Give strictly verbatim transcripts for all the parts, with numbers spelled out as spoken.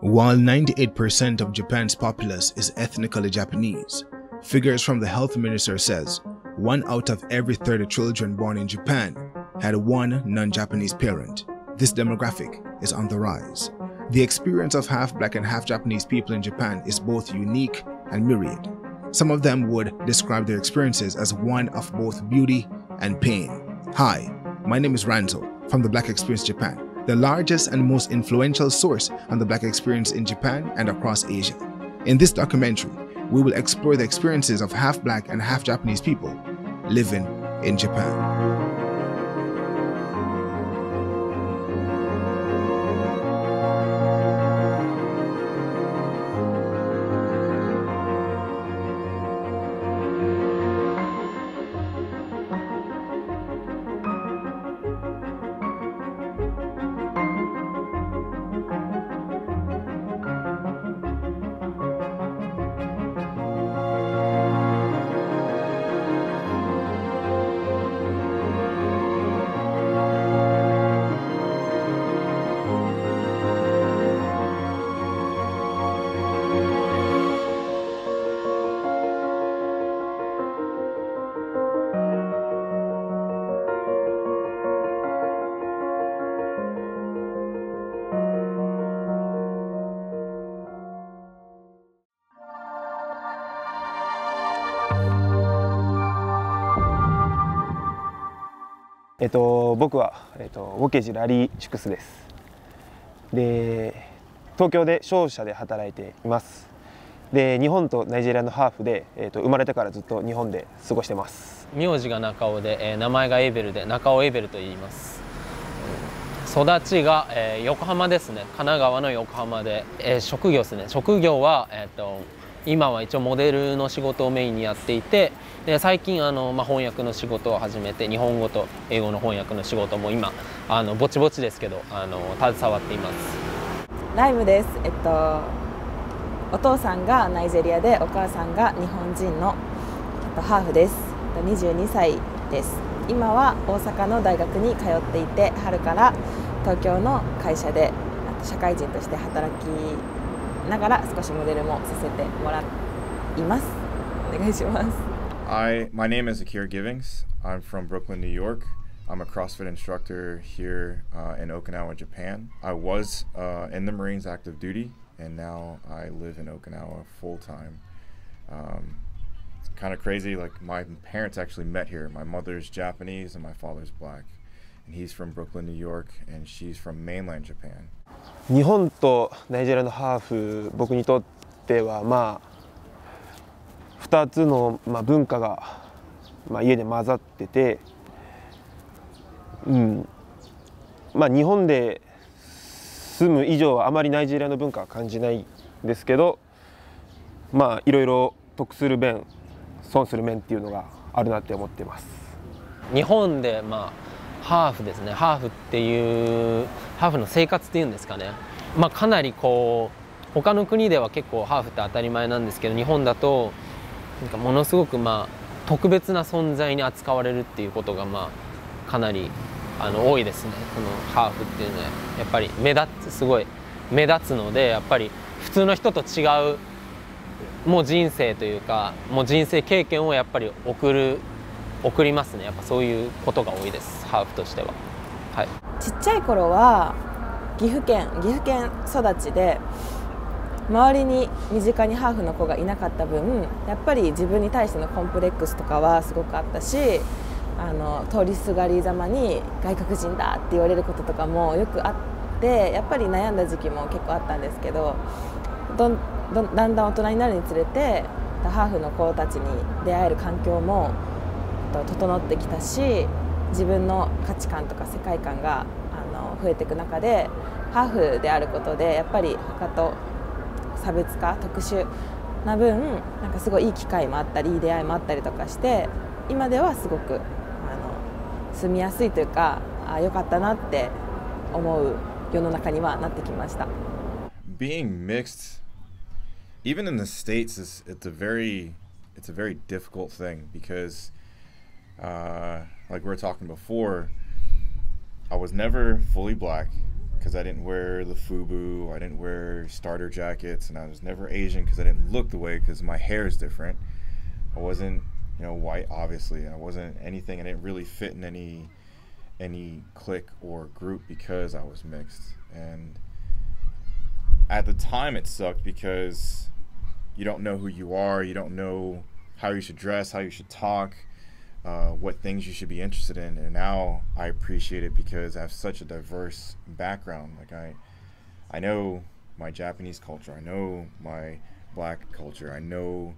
While ninety-eight percent of Japan's populace is ethnically Japanese, figures from the health minister says one out of every thirty children born in Japan had one non-Japanese parent. This demographic is on the rise. The experience of half-black and half-Japanese people in Japan is both unique and myriad. Some of them would describe their experiences as one of both beauty and pain. Hi, my name is Ranzo from the Black Experience Japan, the largest and most influential source on the Black experience in Japan and across Asia. In this documentary, we will explore the experiences of half-black and half-Japanese people living in Japan.えっと、僕は、えっと、ウォケジラリーシュクスです。で、東京で商社で働いています。で、日本とナイジェリアのハーフで、えっと、生まれてからずっと日本で過ごしてます。名字が中尾で、えー、名前がエーベルで中尾エーベルと言います。育ちが、えー、横浜ですね。神奈川の横浜で、えー、職業ですね。職業は、えーと今は一応モデルの仕事をメインにやっていて、で最近あの、まあ、翻訳の仕事を始めて、日本語と英語の翻訳の仕事も今あのぼちぼちですけどあの携わっています。ライムです。えっとお父さんがナイジェリアで、お母さんが日本人のハーフです。にじゅうにさいです。今は大阪の大学に通っていて、春から東京の会社で社会人として働きながら少しモデルもさせてもらいます。お願いします。I, my name is Akira Givings. I'm from Brooklyn, New York. I'm a CrossFit instructor here uh, in Okinawa, Japan. I was uh, in the Marines active duty, and now I live in Okinawa full time. Um, it's kind of crazy. Like my parents actually met here. My mother's Japanese and my father's black, and he's from Brooklyn, New York, and she's from mainland Japan.日本とナイジェリアのハーフ、僕にとってはまあふたつの文化が家で混ざってて、うんまあ、日本で住む以上はあまりナイジェリアの文化は感じないんですけど、まあいろいろ得する面損する面っていうのがあるなって思ってます。日本でまあハーフですね。ハーフっていうハーフの生活っていうんですかね、まあ、かなりこう他の国では結構ハーフって当たり前なんですけど、日本だとなんかものすごくまあ特別な存在に扱われるっていうことがまあかなりあの多いですね。そのハーフっていうのはやっぱり目立つすごい目立つので、やっぱり普通の人と違うもう人生というかもう人生経験をやっぱり送る。送りますね。やっぱそういうことが多いです。ハーフとしては。はい。ちっちゃい頃は岐阜県岐阜県育ちで、周りに身近にハーフの子がいなかった分、やっぱり自分に対してのコンプレックスとかはすごくあったし、あの通りすがりざまに外国人だって言われることとかもよくあって、やっぱり悩んだ時期も結構あったんですけど、どんどんだんだん大人になるにつれて、ハーフの子たちに出会える環境も整ってきたし、自分の価値観とか世界観があの増えていく中で、ハーフであることでやっぱり他と差別化特殊な分、なんかすごいいい機会もあったりいい出会いもあったりとかして、今ではすごくあの住みやすいというか、あ、良かったなって思う世の中にはなってきました。Being mixed, even in the States, is it's a very it's a very difficult thing because Uh, like we were talking before, I was never fully black because I didn't wear the FUBU, I didn't wear starter jackets, and I was never Asian because I didn't look the way, because my hair is different. I wasn't, you know, white, obviously. I wasn't anything. I didn't really fit in any any clique or group because I was mixed. And at the time it sucked because you don't know who you are, you don't know how you should dress, how you should talk, uh, what things you should be interested in. And now I appreciate it because I have such a diverse background. Like I, I know my Japanese culture, I know my black culture, I know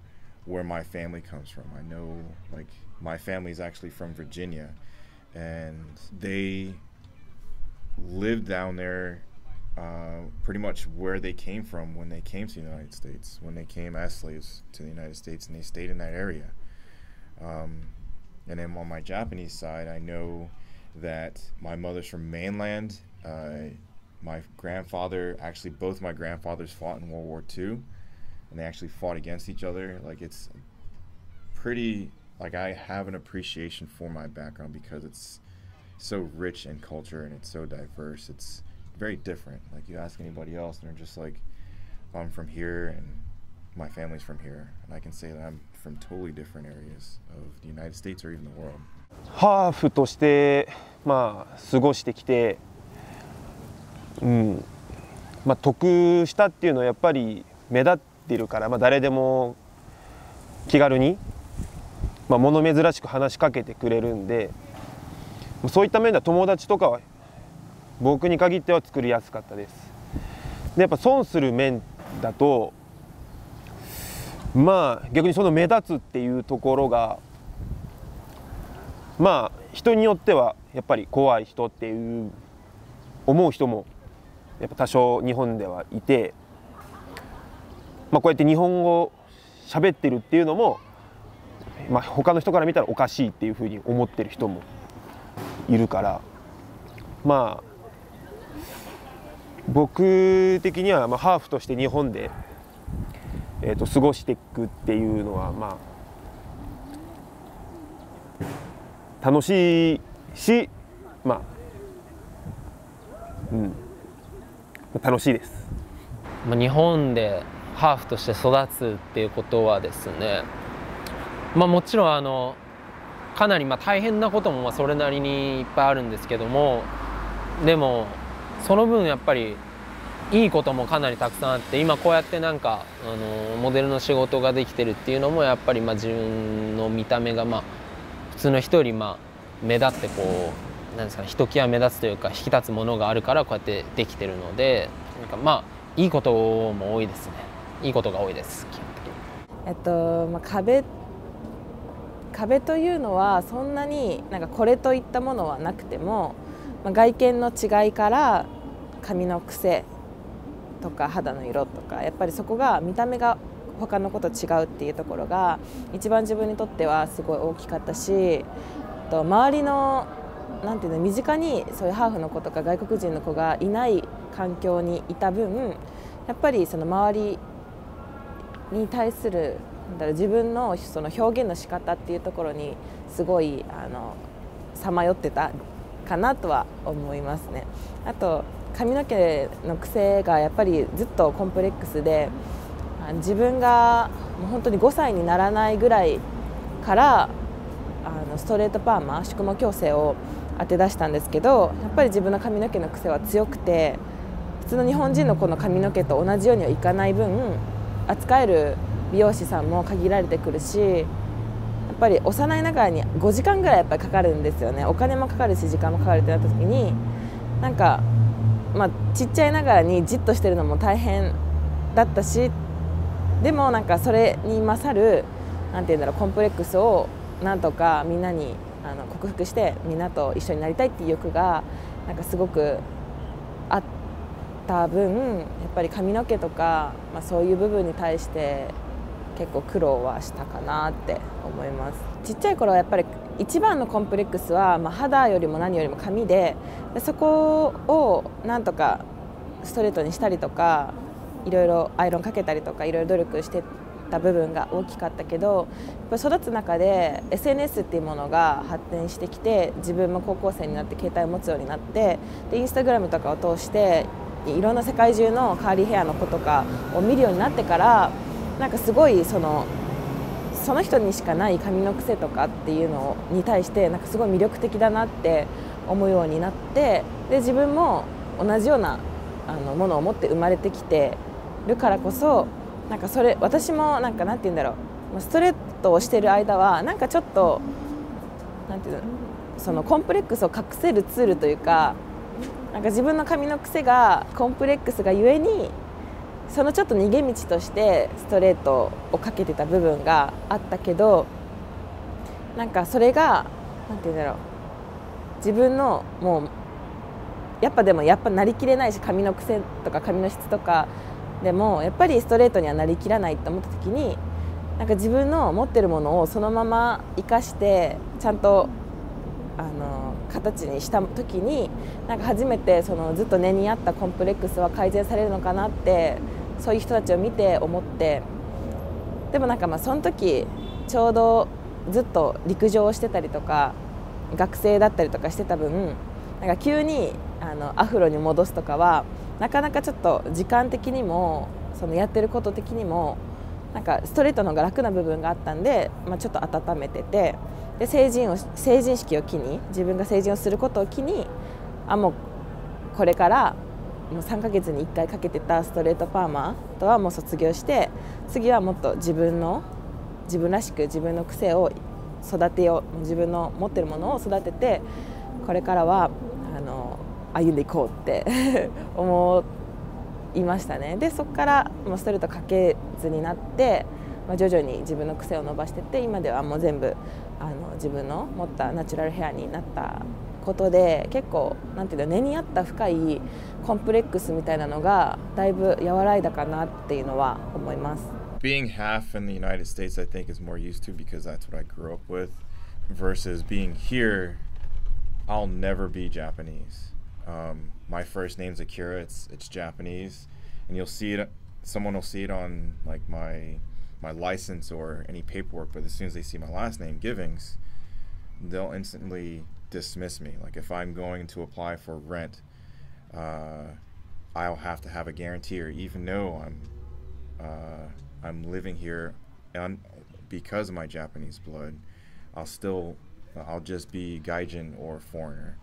where my family comes from. I know, like, my family is actually from Virginia, and they lived down there uh, pretty much where they came from when they came to the United States, when they came as slaves to the United States, and they stayed in that area. Um, and then on my Japanese side, I know that my mother's from mainland. Uh, my grandfather, actually both my grandfathers fought in World War Two. And they actually fought against each other. Like, it's pretty, like, I have an appreciation for my background because it's so rich in culture and it's so diverse. It's very different. Like, you ask anybody else and they're just like, I'm from here and my family's from here, and I can say that I'm from totally different areas of the United States or even the world. ハーフとしてまあ過ごしてきて、うん、まあ得したっていうのはやっぱり目立っているから、まあ、誰でも気軽に、まあ、物珍しく話しかけてくれるんで、そういった面では友達とかは僕に限っては作りやすかったです。でやっぱ損する面だと、まあ逆にその目立つっていうところが、まあ人によってはやっぱり怖い人っていう思う人もやっぱ多少日本ではいて。まあこうやって日本語を喋ってるっていうのも、まあ、他の人から見たらおかしいっていうふうに思ってる人もいるから、まあ僕的にはまあハーフとして日本で、えー、と過ごしていくっていうのはまあ楽しいし、まあ、うん、楽しいです。まあ日本でハーフとして育つっていうことはですね、まあ、もちろんあのかなりまあ大変なこともまあそれなりにいっぱいあるんですけども、でもその分やっぱりいいこともかなりたくさんあって、今こうやってなんかあのモデルの仕事ができてるっていうのもやっぱりまあ自分の見た目がまあ普通の人よりまあ目立ってこうなんですかね、ひときわ目立つというか引き立つものがあるからこうやってできてるので、なんかまあいいことも多いですね。いいことが多いです。えっとまあ、壁壁というのはそんなになんかこれといったものはなくても、まあ、外見の違いから髪の癖とか肌の色とか、やっぱりそこが見た目が他の子と違うっていうところが一番自分にとってはすごい大きかったし、と周りのなんていうの身近にそういうハーフの子とか外国人の子がいない環境にいた分、やっぱりその周りに対する自分のその表現の仕方っていうところにすごいあのさまよってたかなとは思いますね。あと髪の毛の癖がやっぱりずっとコンプレックスで、自分が本当にごさいにならないぐらいからあのストレートパーマ縮毛矯正を当て出したんですけど、やっぱり自分の髪の毛の癖は強くて、普通の日本人の子の髪の毛と同じようにはいかない分、扱える美容師さんも限られてくるし、やっぱり幼いながらにごじかんぐらいやっぱりかかるんですよね。お金もかかるし時間もかかるってなった時に、なんかまあちっちゃいながらにじっとしてるのも大変だったし、でもなんかそれに勝るなんていうんだろうコンプレックスをなんとかみんなにあの克服して、みんなと一緒になりたいっていう欲がなんかすごくあって、多分やっぱり髪の毛とか、まあ、そういう部分に対して結構苦労はしたかなって思います。ちっちゃい頃はやっぱり一番のコンプレックスは、まあ、肌よりも何よりも髪で、そこをなんとかストレートにしたりとか、いろいろアイロンかけたりとかいろいろ努力してた部分が大きかったけど、やっぱ育つ中で エスエヌエス っていうものが発展してきて、自分も高校生になって携帯を持つようになって、でインスタグラムとかを通していろんな世界中のカーリーヘアの子とかを見るようになってから、なんかすごいその。その人にしかない髪の癖とかっていうのに対してなんかすごい魅力的だなって思うようになって、で自分も同じようなあのものを持って生まれてきてるからこそ、なんかそれ私もなんかなんて言うんだろう、ストレートをしてる間はなんかちょっとなんていうの、そのコンプレックスを隠せるツールというか、なんか自分の髪の癖がコンプレックスがゆえに。そのちょっと逃げ道としてストレートをかけてた部分があったけど、なんかそれがなんて言うんだろう、自分のもうやっぱでもやっぱなりきれないし、髪の癖とか髪の質とかでもやっぱりストレートにはなりきらないと思った時に、なんか自分の持ってるものをそのまま生かしてちゃんとあの形にした時に、なんか初めてそのずっと根にあったコンプレックスは改善されるのかなって、そういう人たちを見て思って、でもなんかまあその時ちょうどずっと陸上をしてたりとか学生だったりとかしてた分、なんか急にあのアフロに戻すとかはなかなかちょっと時間的にもそのやってること的にもなんかストレートの方が楽な部分があったんで、まあ、ちょっと温めてて、で成人を成人式を機に自分が成人をすることを機に、あもうこれからもうさんかげつにいっかいかけてたストレートパーマとはもう卒業して、次はもっと自分の自分らしく自分の癖を育てよう、自分の持ってるものを育ててこれからはあの歩んでいこうって思いましたね。でそこからもうストレートかけずになって。徐々に自分の癖を伸ばしていって、今ではもう全部あの自分の持ったナチュラルヘアになったことで、結構なんていうの、根にあった深いコンプレックスみたいなのがだいぶ和らいだかなっていうのは思います。Being half in the United States, I think, is more used to because that's what I grew up with. Versus being here, I'll never be Japanese. Um, my first name's Akira. It's it's Japanese, and you'll see it. Someone will see it on like my my license or any paperwork, but as soon as they see my last name, Givings, they'll instantly dismiss me. Like if I'm going to apply for rent, uh, I'll have to have a guaranteer, even though I'm uh, I'm living here, and because of my Japanese blood, I'll still I'll just be Gaijin or foreigner.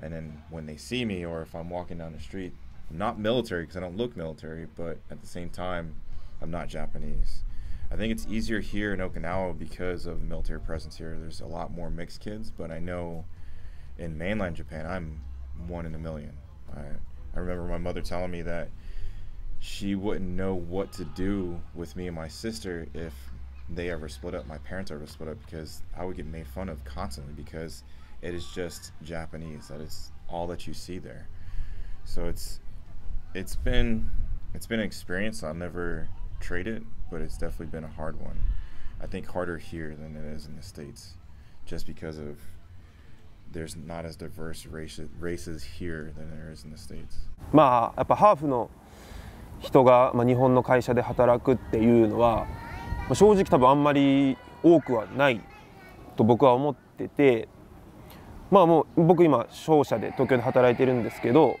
And then when they see me, or if I'm walking down the street, I'm not military because I don't look military, but at the same time, I'm not Japanese.I think it's easier here in Okinawa because of the military presence here. There's a lot more mixed kids, but I know in mainland Japan, I'm one in a million. I, I remember my mother telling me that she wouldn't know what to do with me and my sister if they ever split up, my parents ever split up, because I would get made fun of constantly because it is just Japanese. That is all that you see there. So it's, it's been, it's been an experience. I'll never trade it.But it's definitely been a hard one. I think harder here than it is in the States, just because of there's not as diverse races, races here than there is in the States. まあやっぱハーフの人が、まあ、日本の会社で働くっていうのは、まあ、正直多分あんまり多くはないと僕は思ってて、まあもう僕今商社で東京で働いてるんですけど、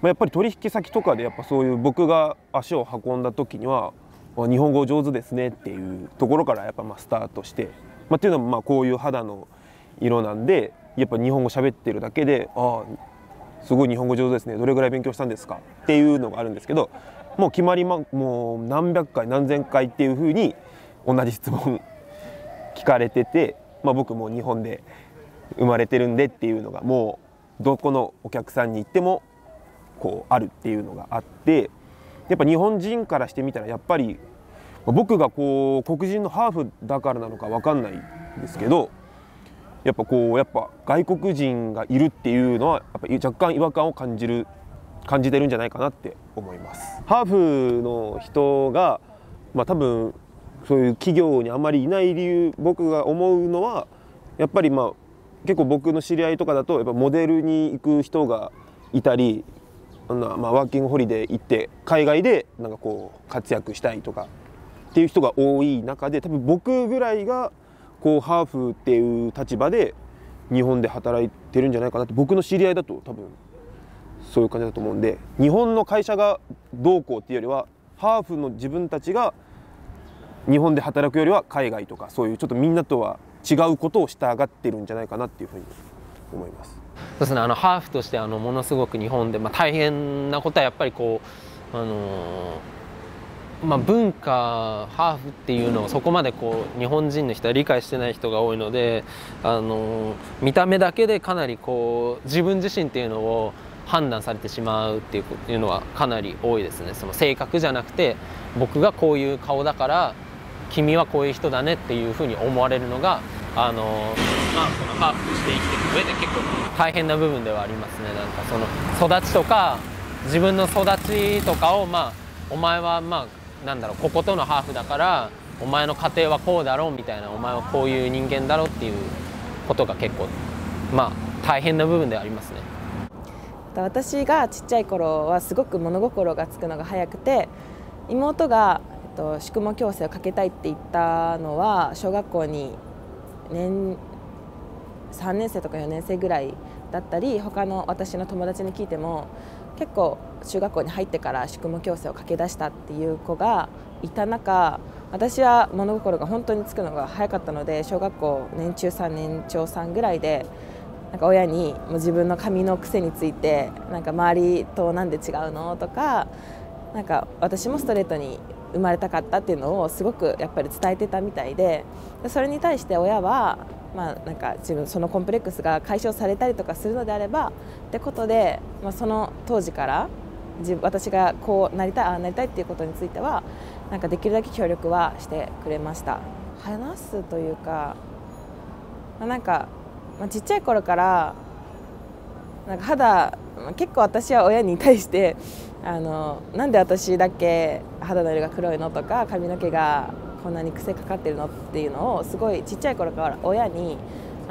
まあ、やっぱり取引先とかでやっぱそういう僕が足を運んだ時には。日本語上手ですねっていうところからやっぱまあスタートして、まあ、っていうのもまあこういう肌の色なんでやっぱ日本語喋ってるだけで「ああすごい日本語上手ですねどれぐらい勉強したんですか?」っていうのがあるんですけどもう決まりまもう何百回何千回っていうふうに同じ質問聞かれてて、まあ、僕も日本で生まれてるんでっていうのがもうどこのお客さんに行ってもこうあるっていうのがあって。やっぱ日本人からしてみたらやっぱり僕がこう黒人のハーフだからなのか分かんないんですけどやっぱこうやっぱ外国人がいるっていうのはやっぱ若干違和感を感じる感じてるんじゃないかなって思います。ハーフの人が、まあ、多分そういう企業にあまりいない理由僕が思うのはやっぱりまあ結構僕の知り合いとかだとやっぱモデルに行く人がいたり。まあ、ワーキングホリデー行って海外でなんかこう活躍したいとかっていう人が多い中で、多分僕ぐらいがこうハーフっていう立場で日本で働いてるんじゃないかなって、僕の知り合いだと多分そういう感じだと思うんで、日本の会社がどうこうっていうよりはハーフの自分たちが日本で働くよりは海外とかそういうちょっとみんなとは違うことをしたがってるんじゃないかなっていうふうに思います。そうですね、あのハーフとしてあのものすごく日本で、まあ、大変なことはやっぱりこう、あのーまあ、文化ハーフっていうのをそこまでこう日本人の人は理解してない人が多いので、あのー、見た目だけでかなりこう自分自身っていうのを判断されてしまうっていうのはかなり多いですね。その性格じゃなくて、僕がこういう顔だから君はこういう人だねっていうふうに思われるのが、あのまあそのハーフして生きていく上で結構大変な部分ではありますね。なんかその育ちとか自分の育ちとかを、まあお前はまあなんだろう、こことのハーフだからお前の家庭はこうだろうみたいな、お前はこういう人間だろうっていうことが結構まあ大変な部分ではありますね。私がちっちゃい頃はすごく物心がつくのが早くて、妹が宿毛矯正をかけたいって言ったのは小学校に年さんねん生とかよねん生ぐらいだったり、他の私の友達に聞いても結構中学校に入ってから宿毛矯正をかけだしたっていう子がいた中、私は物心が本当につくのが早かったので、小学校年中さん年長さんぐらいでなんか親にもう自分の髪の癖について、なんか周りとなんで違うのとか、なんか私もストレートに生まれたかったっていうのをすごくやっぱり伝えてたみたいで、それに対して親はまあなんか自分そのコンプレックスが解消されたりとかするのであればってことで、まあ、その当時から自分私がこうなりたいああなりたいっていうことについてはなんかできるだけ協力はしてくれました。話すというか、まあ、なんか、まあ、ちっちゃい頃からなんか肌結構私は親に対してあのなんで私だけ肌の色が黒いのとか髪の毛がこんなに癖かかってるのっていうのをすごいちっちゃい頃から親に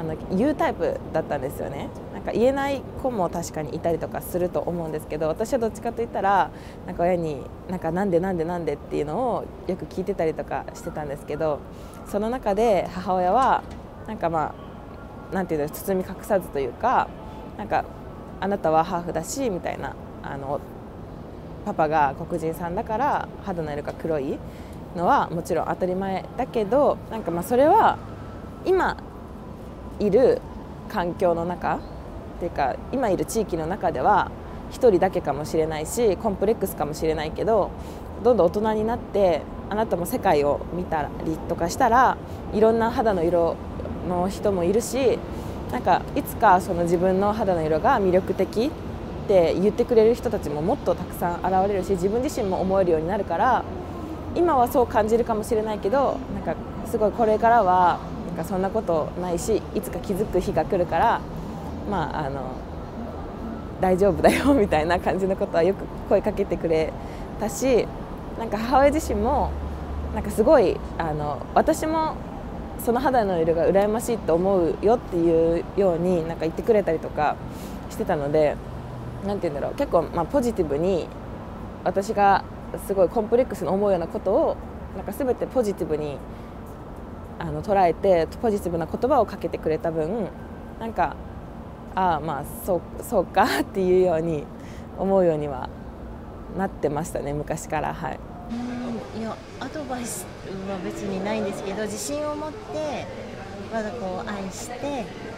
あの言うタイプだったんですよね。なんか言えない子も確かにいたりとかすると思うんですけど、私はどっちかといったらなんか親になんかなんでなんでなんでっていうのをよく聞いてたりとかしてたんですけど、その中で母親はなんかまあなんていうの包み隠さずというか、なんかあなたはハーフだしみたいな、あのパパが黒人さんだから肌の色が黒いのはもちろん当たり前だけど、なんかまあそれは今いる環境の中っていうか今いる地域の中ではひとりだけかもしれないしコンプレックスかもしれないけど、どんどん大人になってあなたも世界を見たりとかしたらいろんな肌の色の人もいるし、なんかいつかその自分の肌の色が魅力的って言ってくれる人たちももっとたくさん現れるし、自分自身も思えるようになるから、今はそう感じるかもしれないけど、なんかすごいこれからはなんかそんなことないし、いつか気づく日が来るから、まああの大丈夫だよみたいな感じのことはよく声かけてくれたし、なんか母親自身もなんかすごいあの私もその肌の色が羨ましいと思うよっていうようになんか言ってくれたりとかしてたので。なんて言うんだろう、結構まあポジティブに私がすごいコンプレックスの思うようなことをなんか全てポジティブにあの捉えてポジティブな言葉をかけてくれた分、なんかああまあそう、そうかっていうように思うようにはなってましたね、昔から。はい、いやアドバイスは別にないんですけど、自信を持って我が子を愛して。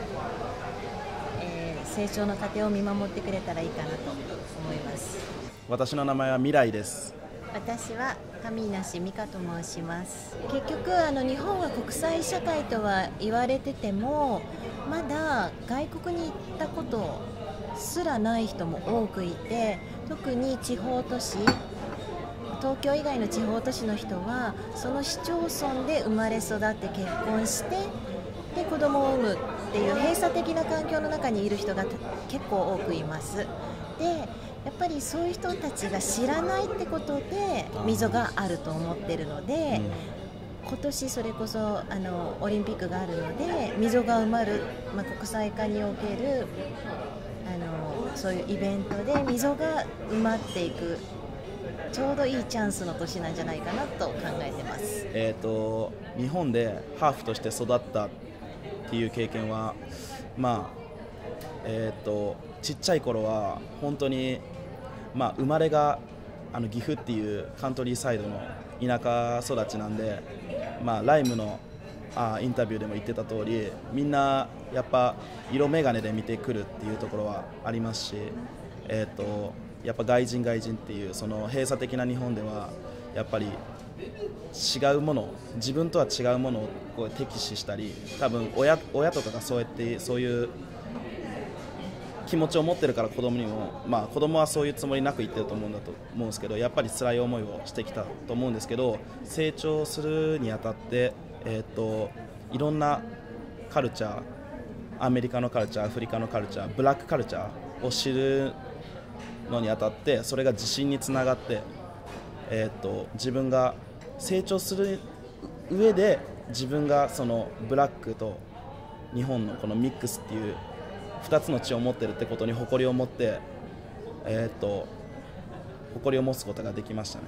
成長の過程を見守ってくれたらいいかなと思います。私の名前は未来です。私は上梨美香と申します。結局あの日本は国際社会とは言われてても、まだ外国に行ったことすらない人も多くいて、特に地方都市、東京以外の地方都市の人はその市町村で生まれ育って結婚してで子供を産むっていう閉鎖的な環境の中にいる人が結構多くいます。でやっぱりそういう人たちが知らないってことで溝があると思ってるので、今年それこそあのオリンピックがあるので溝が埋まる、まあ、国際化におけるあのそういうイベントで溝が埋まっていくちょうどいいチャンスの年なんじゃないかなと考えてます。えーと、日本でハーフとして育ったっていう経験は、まあえーと、ちっちゃい頃は本当に、まあ、生まれがあの岐阜っていうカントリーサイドの田舎育ちなんで、まあ、ライムのあインタビューでも言ってた通り、みんなやっぱ色眼鏡で見てくるっていうところはありますし、えーと、やっぱ外人外人っていうその閉鎖的な日本ではやっぱり違うもの、自分とは違うものをこう敵視したり、多分 親, 親とかがそうやってそういう気持ちを持ってるから子供にも、まあ、子供はそういうつもりなく言ってると思うんだと思うんですけど、やっぱり辛い思いをしてきたと思うんですけど、成長するにあたって、えーと、いろんなカルチャー、アメリカのカルチャー、アフリカのカルチャー、ブラックカルチャーを知るのにあたって、それが自信につながって、えーと、自分が成長する上で、自分がそのブラックと日本のこのミックスっていうふたつの血を持ってるってことに誇りを持って、えー、と誇りを持つことができましたね。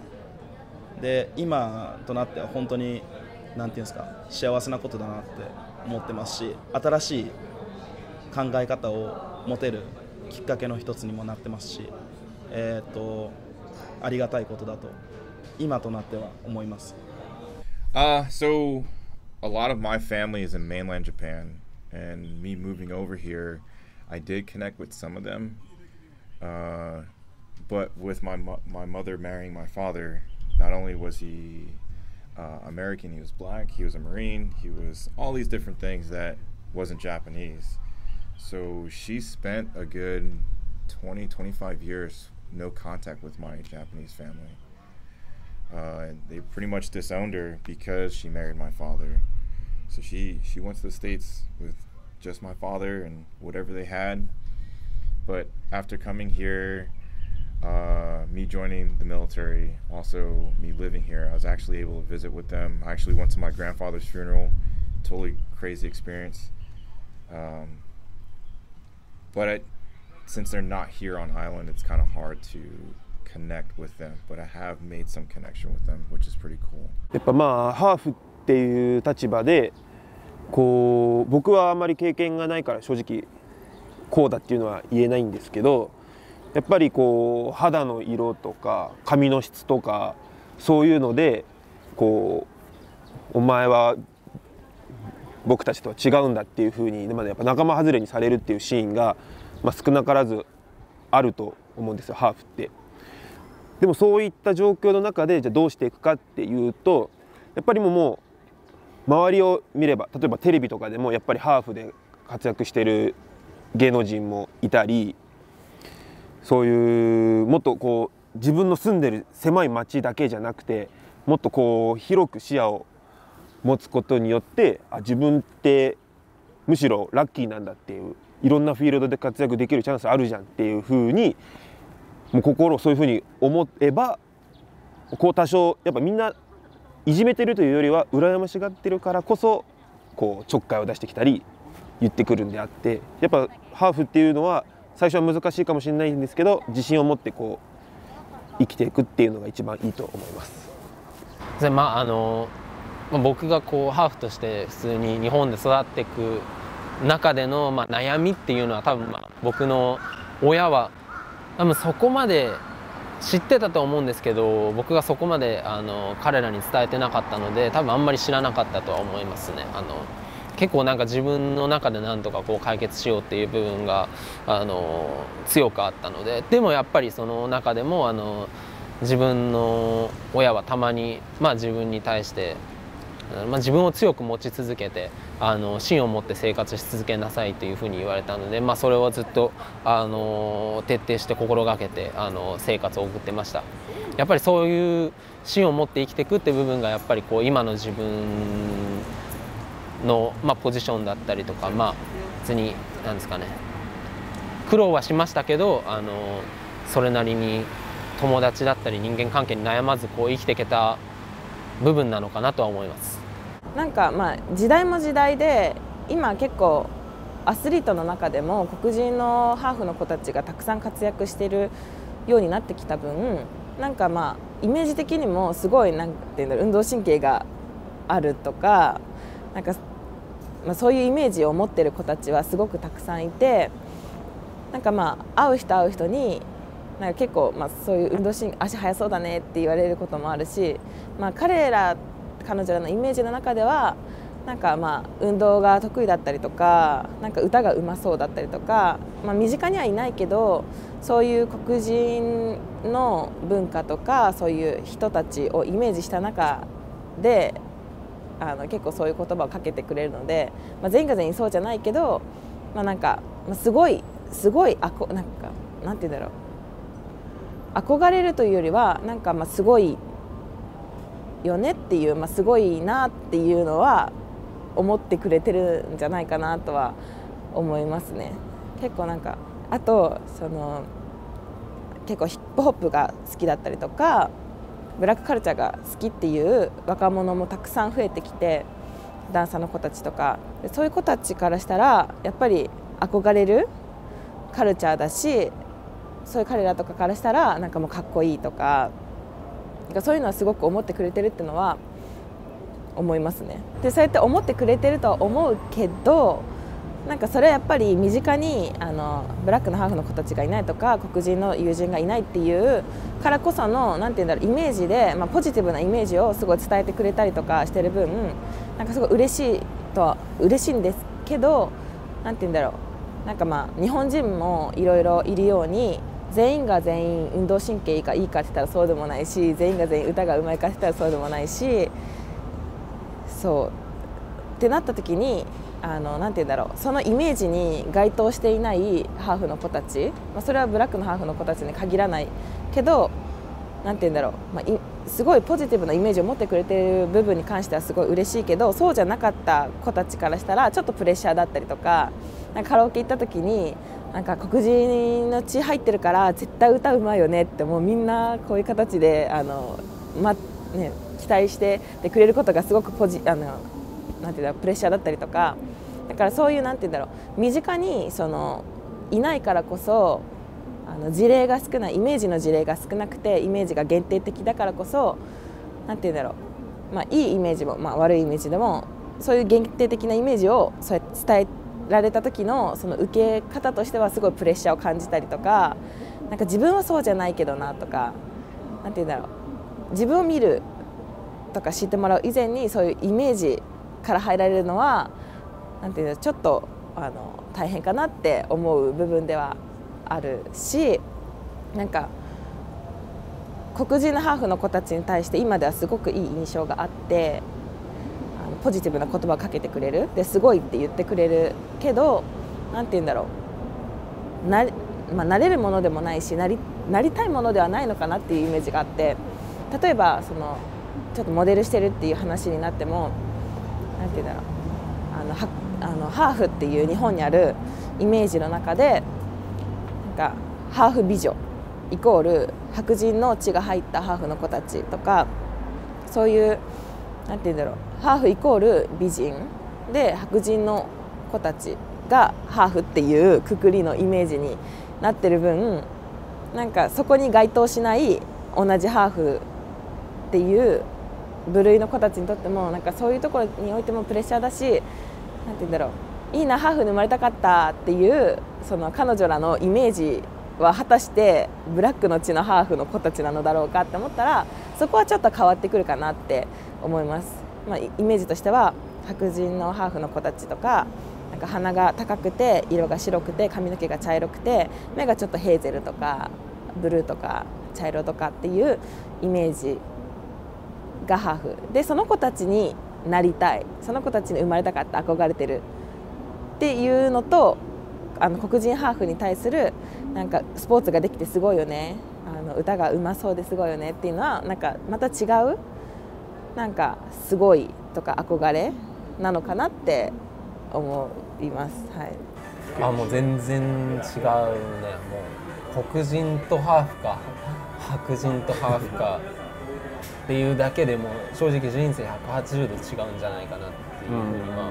で、今となっては本当になんていうんですか、幸せなことだなって思ってますし、新しい考え方を持てるきっかけの一つにもなってますし、えー、とありがたいことだと今となっては思います。Uh, so a lot of my family is in mainland Japan, and me moving over here.I did connect with some of them, uh, but with my mo my mother marrying my father, not only was he uh, American, he was black, he was a Marine, he was all these different things that wasn't Japanese. So she spent a good twenty, twenty-five years no contact with my Japanese family. Uh, and they pretty much disowned her because she married my father. So she, she went to the States with.Just my father and whatever they had. But after coming here, uh, me joining the military, also me living here, I was actually able to visit with them. I actually went to my grandfather's funeral. Totally crazy experience. Um, but I, since they're not here on island, it's kind of hard to connect with them. But I have made some connection with them, which is pretty cool. やっぱまあハーフっていう立場で。こう僕はあまり経験がないから正直こうだっていうのは言えないんですけど、やっぱりこう肌の色とか髪の質とかそういうのでこうお前は僕たちとは違うんだっていうふうにやっぱ仲間外れにされるっていうシーンが、まあ、少なからずあると思うんですよ、ハーフって。でもそういった状況の中でじゃあどうしていくかっていうと、やっぱりもう。もう周りを見れば、例えばテレビとかでもやっぱりハーフで活躍してる芸能人もいたり、そういうもっとこう自分の住んでる狭い町だけじゃなくて、もっとこう広く視野を持つことによって、あ、自分ってむしろラッキーなんだっていう、いろんなフィールドで活躍できるチャンスあるじゃんっていうふうに、もう心をそういうふうに思えば、こう多少やっぱみんないじめてるというよりは羨ましがってるからこそ、こうちょっかいを出してきたり言ってくるんであって、やっぱハーフっていうのは最初は難しいかもしれないんですけど、自信を持ってこう生きていくっていうのが一番いいと思います。で、まああの僕がこうハーフとして普通に日本で育っていく中での、まあ、悩みっていうのは多分、まあ、僕の親は多分そこまで知ってたと思うんですけど、僕がそこまであの彼らに伝えてなかったので、多分あんまり知らなかったとは思いますね。あの結構なんか自分の中でなんとかこう解決しようっていう部分があの強くあったので、でもやっぱりその中でもあの自分の親はたまに、まあ、自分に対して、まあ、自分を強く持ち続けて、あの芯を持って生活し続けなさいというふうに言われたので、まあ、それをずっとあの徹底して心がけてあの生活を送ってました。やっぱりそういう芯を持って生きていくって部分がやっぱりこう今の自分の、まあ、ポジションだったりとか、まあ別に何ですかね、苦労はしましたけど、あのそれなりに友達だったり人間関係に悩まずこう生きていけた部分なのかなとは思います。なんかまあ時代も時代で、今結構アスリートの中でも黒人のハーフの子たちがたくさん活躍しているようになってきた分、なんかまあイメージ的にもすごいなんていうんだろう、運動神経があるとか、なんか、まあ、そういうイメージを持ってる子たちはすごくたくさんいて、なんかまあ会う人会う人になんか結構まあそういう運動神経足速そうだねって言われることもあるし、まあ、彼ら彼女らのイメージの中ではなんかまあ運動が得意だったりとか、なんか歌がうまそうだったりとか、まあ、身近にはいないけどそういう黒人の文化とかそういう人たちをイメージした中であの結構そういう言葉をかけてくれるので、まあ、全員が全員そうじゃないけど、まあ、なんかすごいすごいあこなんかなんて言うんだろう、憧れるというよりはなんかまあすごいよねっていう、まあ、すごいなっていうのは思ってくれてるんじゃないかなとは思いますね。結構なんかあとその結構ヒップホップが好きだったりとかブラックカルチャーが好きっていう若者もたくさん増えてきて、ダンサーの子たちとかそういう子たちからしたらやっぱり憧れるカルチャーだし、そういう彼らとかからしたらなんかもうかっこいいとか、なんかそういうのはすごく思ってくれてるっていうのは思いますね。でそうやって思ってくれてるとは思うけど、なんかそれはやっぱり身近にあのブラックのハーフの子たちがいないとか黒人の友人がいないっていうからこそのなんて言うんだろうイメージで、まあ、ポジティブなイメージをすごい伝えてくれたりとかしてる分、なんかすごい嬉しいとは嬉しいんですけど、なんて言うんだろう、なんかまあ日本人もいろいろいるように全員が全員運動神経いいかいいかって言ったらそうでもないし、全員が全員歌がうまいかって言ったらそうでもないし。そうってなった時にあのなんて言うんだろう、そのイメージに該当していないハーフの子たち、まあ、それはブラックのハーフの子たちに限らないけど、なんて言うんだろう、まあ、すごいポジティブなイメージを持ってくれている部分に関してはすごい嬉しいけど、そうじゃなかった子たちからしたらちょっとプレッシャーだったりとか、なんかカラオケ行った時になんか黒人の血入ってるから絶対歌うまいよねって、もうみんなこういう形であの、まね、期待してでくれることがすごくポジあのなんていうんだろうプレッシャーだったりとか、だからそういうなんていうんだろう身近にそのいないからこそあの事例が少ない、イメージの事例が少なくてイメージが限定的だからこそ、なんていうんだろう、まあ、いいイメージも、まあ、悪いイメージでもそういう限定的なイメージをそうやって伝えられた時のその受け方としてはすごいプレッシャーを感じたりとか、なんか自分はそうじゃないけどなとか、なんていうんだろう自分を見るとか知ってもらう以前にそういうイメージから入られるのはなんていうのちょっとあの大変かなって思う部分ではあるし、なんか黒人のハーフの子たちに対して今ではすごくいい印象があって、あのポジティブな言葉をかけてくれるですごいって言ってくれるけど、なんていうんだろうな、まあ、なれるものでもないしなり、なりたいものではないのかなっていうイメージがあって、例えばそのちょっとモデルしてるっていう話になっても、なんて言うんだろうあのはあのハーフっていう日本にあるイメージの中でなんかハーフ美女イコール白人の血が入ったハーフの子たちとか、そういうなんて言うんだろうハーフイコール美人で白人の子たちがハーフっていうくくりのイメージになってる分、なんかそこに該当しない同じハーフっていう部類の子たちにとってもなんかそういうところにおいてもプレッシャーだし、なんて言うんだろういいなハーフに生まれたかったっていうその彼女らのイメージは果たしてブラックの血のハーフの子たちなのだろうかって思ったら、そこはちょっと変わってくるかなって思います。まあ、イメージとしては白人のハーフの子たちとか、なんか鼻が高くて色が白くて髪の毛が茶色くて目がちょっとヘーゼルとかブルーとか茶色とかっていうイメージがハーフで、その子たちになりたい、その子たちに生まれたかった、憧れてるっていうのと、あの黒人ハーフに対するなんかスポーツができてすごいよね、あの歌がうまそうですごいよねっていうのはなんかまた違うなんかすごいとか憧れなのかなって思います、はい、あもう全然違うね。もう黒人とハーフか白人とハーフかっていうだけでも正直人生ひゃくはちじゅうど違うんじゃないかなっていうふうにまあ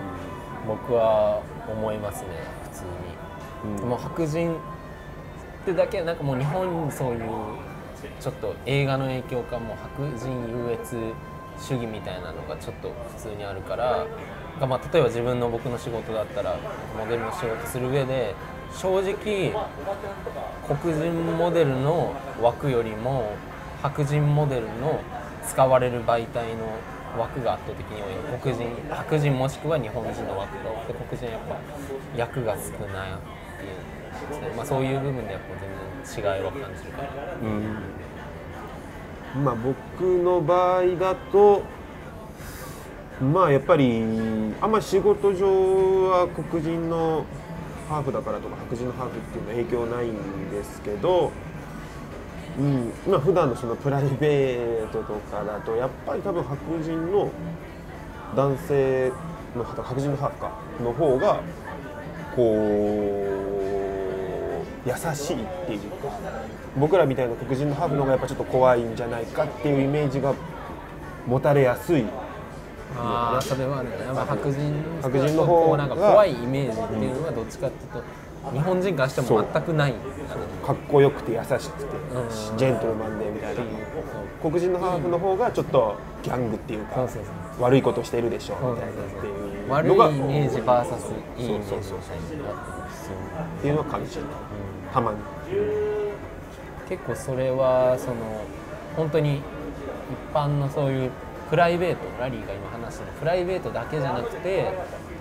僕は思いますね、普通に。うん、もう白人ってだけなんかもう日本そういうちょっと映画の影響かも白人優越主義みたいなのがちょっと普通にあるから、まあ、例えば自分の僕の仕事だったらモデルの仕事する上で正直黒人モデルの枠よりも白人モデルの使われる媒体の枠が圧倒的に多い。黒人、白人もしくは日本人の枠が多くて、黒人はやっぱ役が少ないっていうですね。まあ、そういう部分でやっぱ全然違いは感じるかな。うん、まあ、僕の場合だとまあやっぱりあんま仕事上は黒人のハーフだからとか白人のハーフっていうのは影響ないんですけど。うん、まあ普段のそのプライベートとかだとやっぱり多分白人の男性の白人のハーフかの方がこう優しいっていうか、僕らみたいな黒人のハーフの方がやっぱちょっと怖いんじゃないかっていうイメージが持たれやすい。ああ、それはあるね。白人の方が怖いイメージっていうのはどっちかっていうと、日本人からしても全くない。かっこよくて優しくてジェントルマンでみたいな。黒人のハーフの方がちょっとギャングっていうか悪いことしているでしょみたいなっていうのが悪いイメージ ブイエス いいイメージっていうのは感じる。たまに結構それはその本当に一般のそういうプライベート、ラリーが今話したのプライベートだけじゃなくて、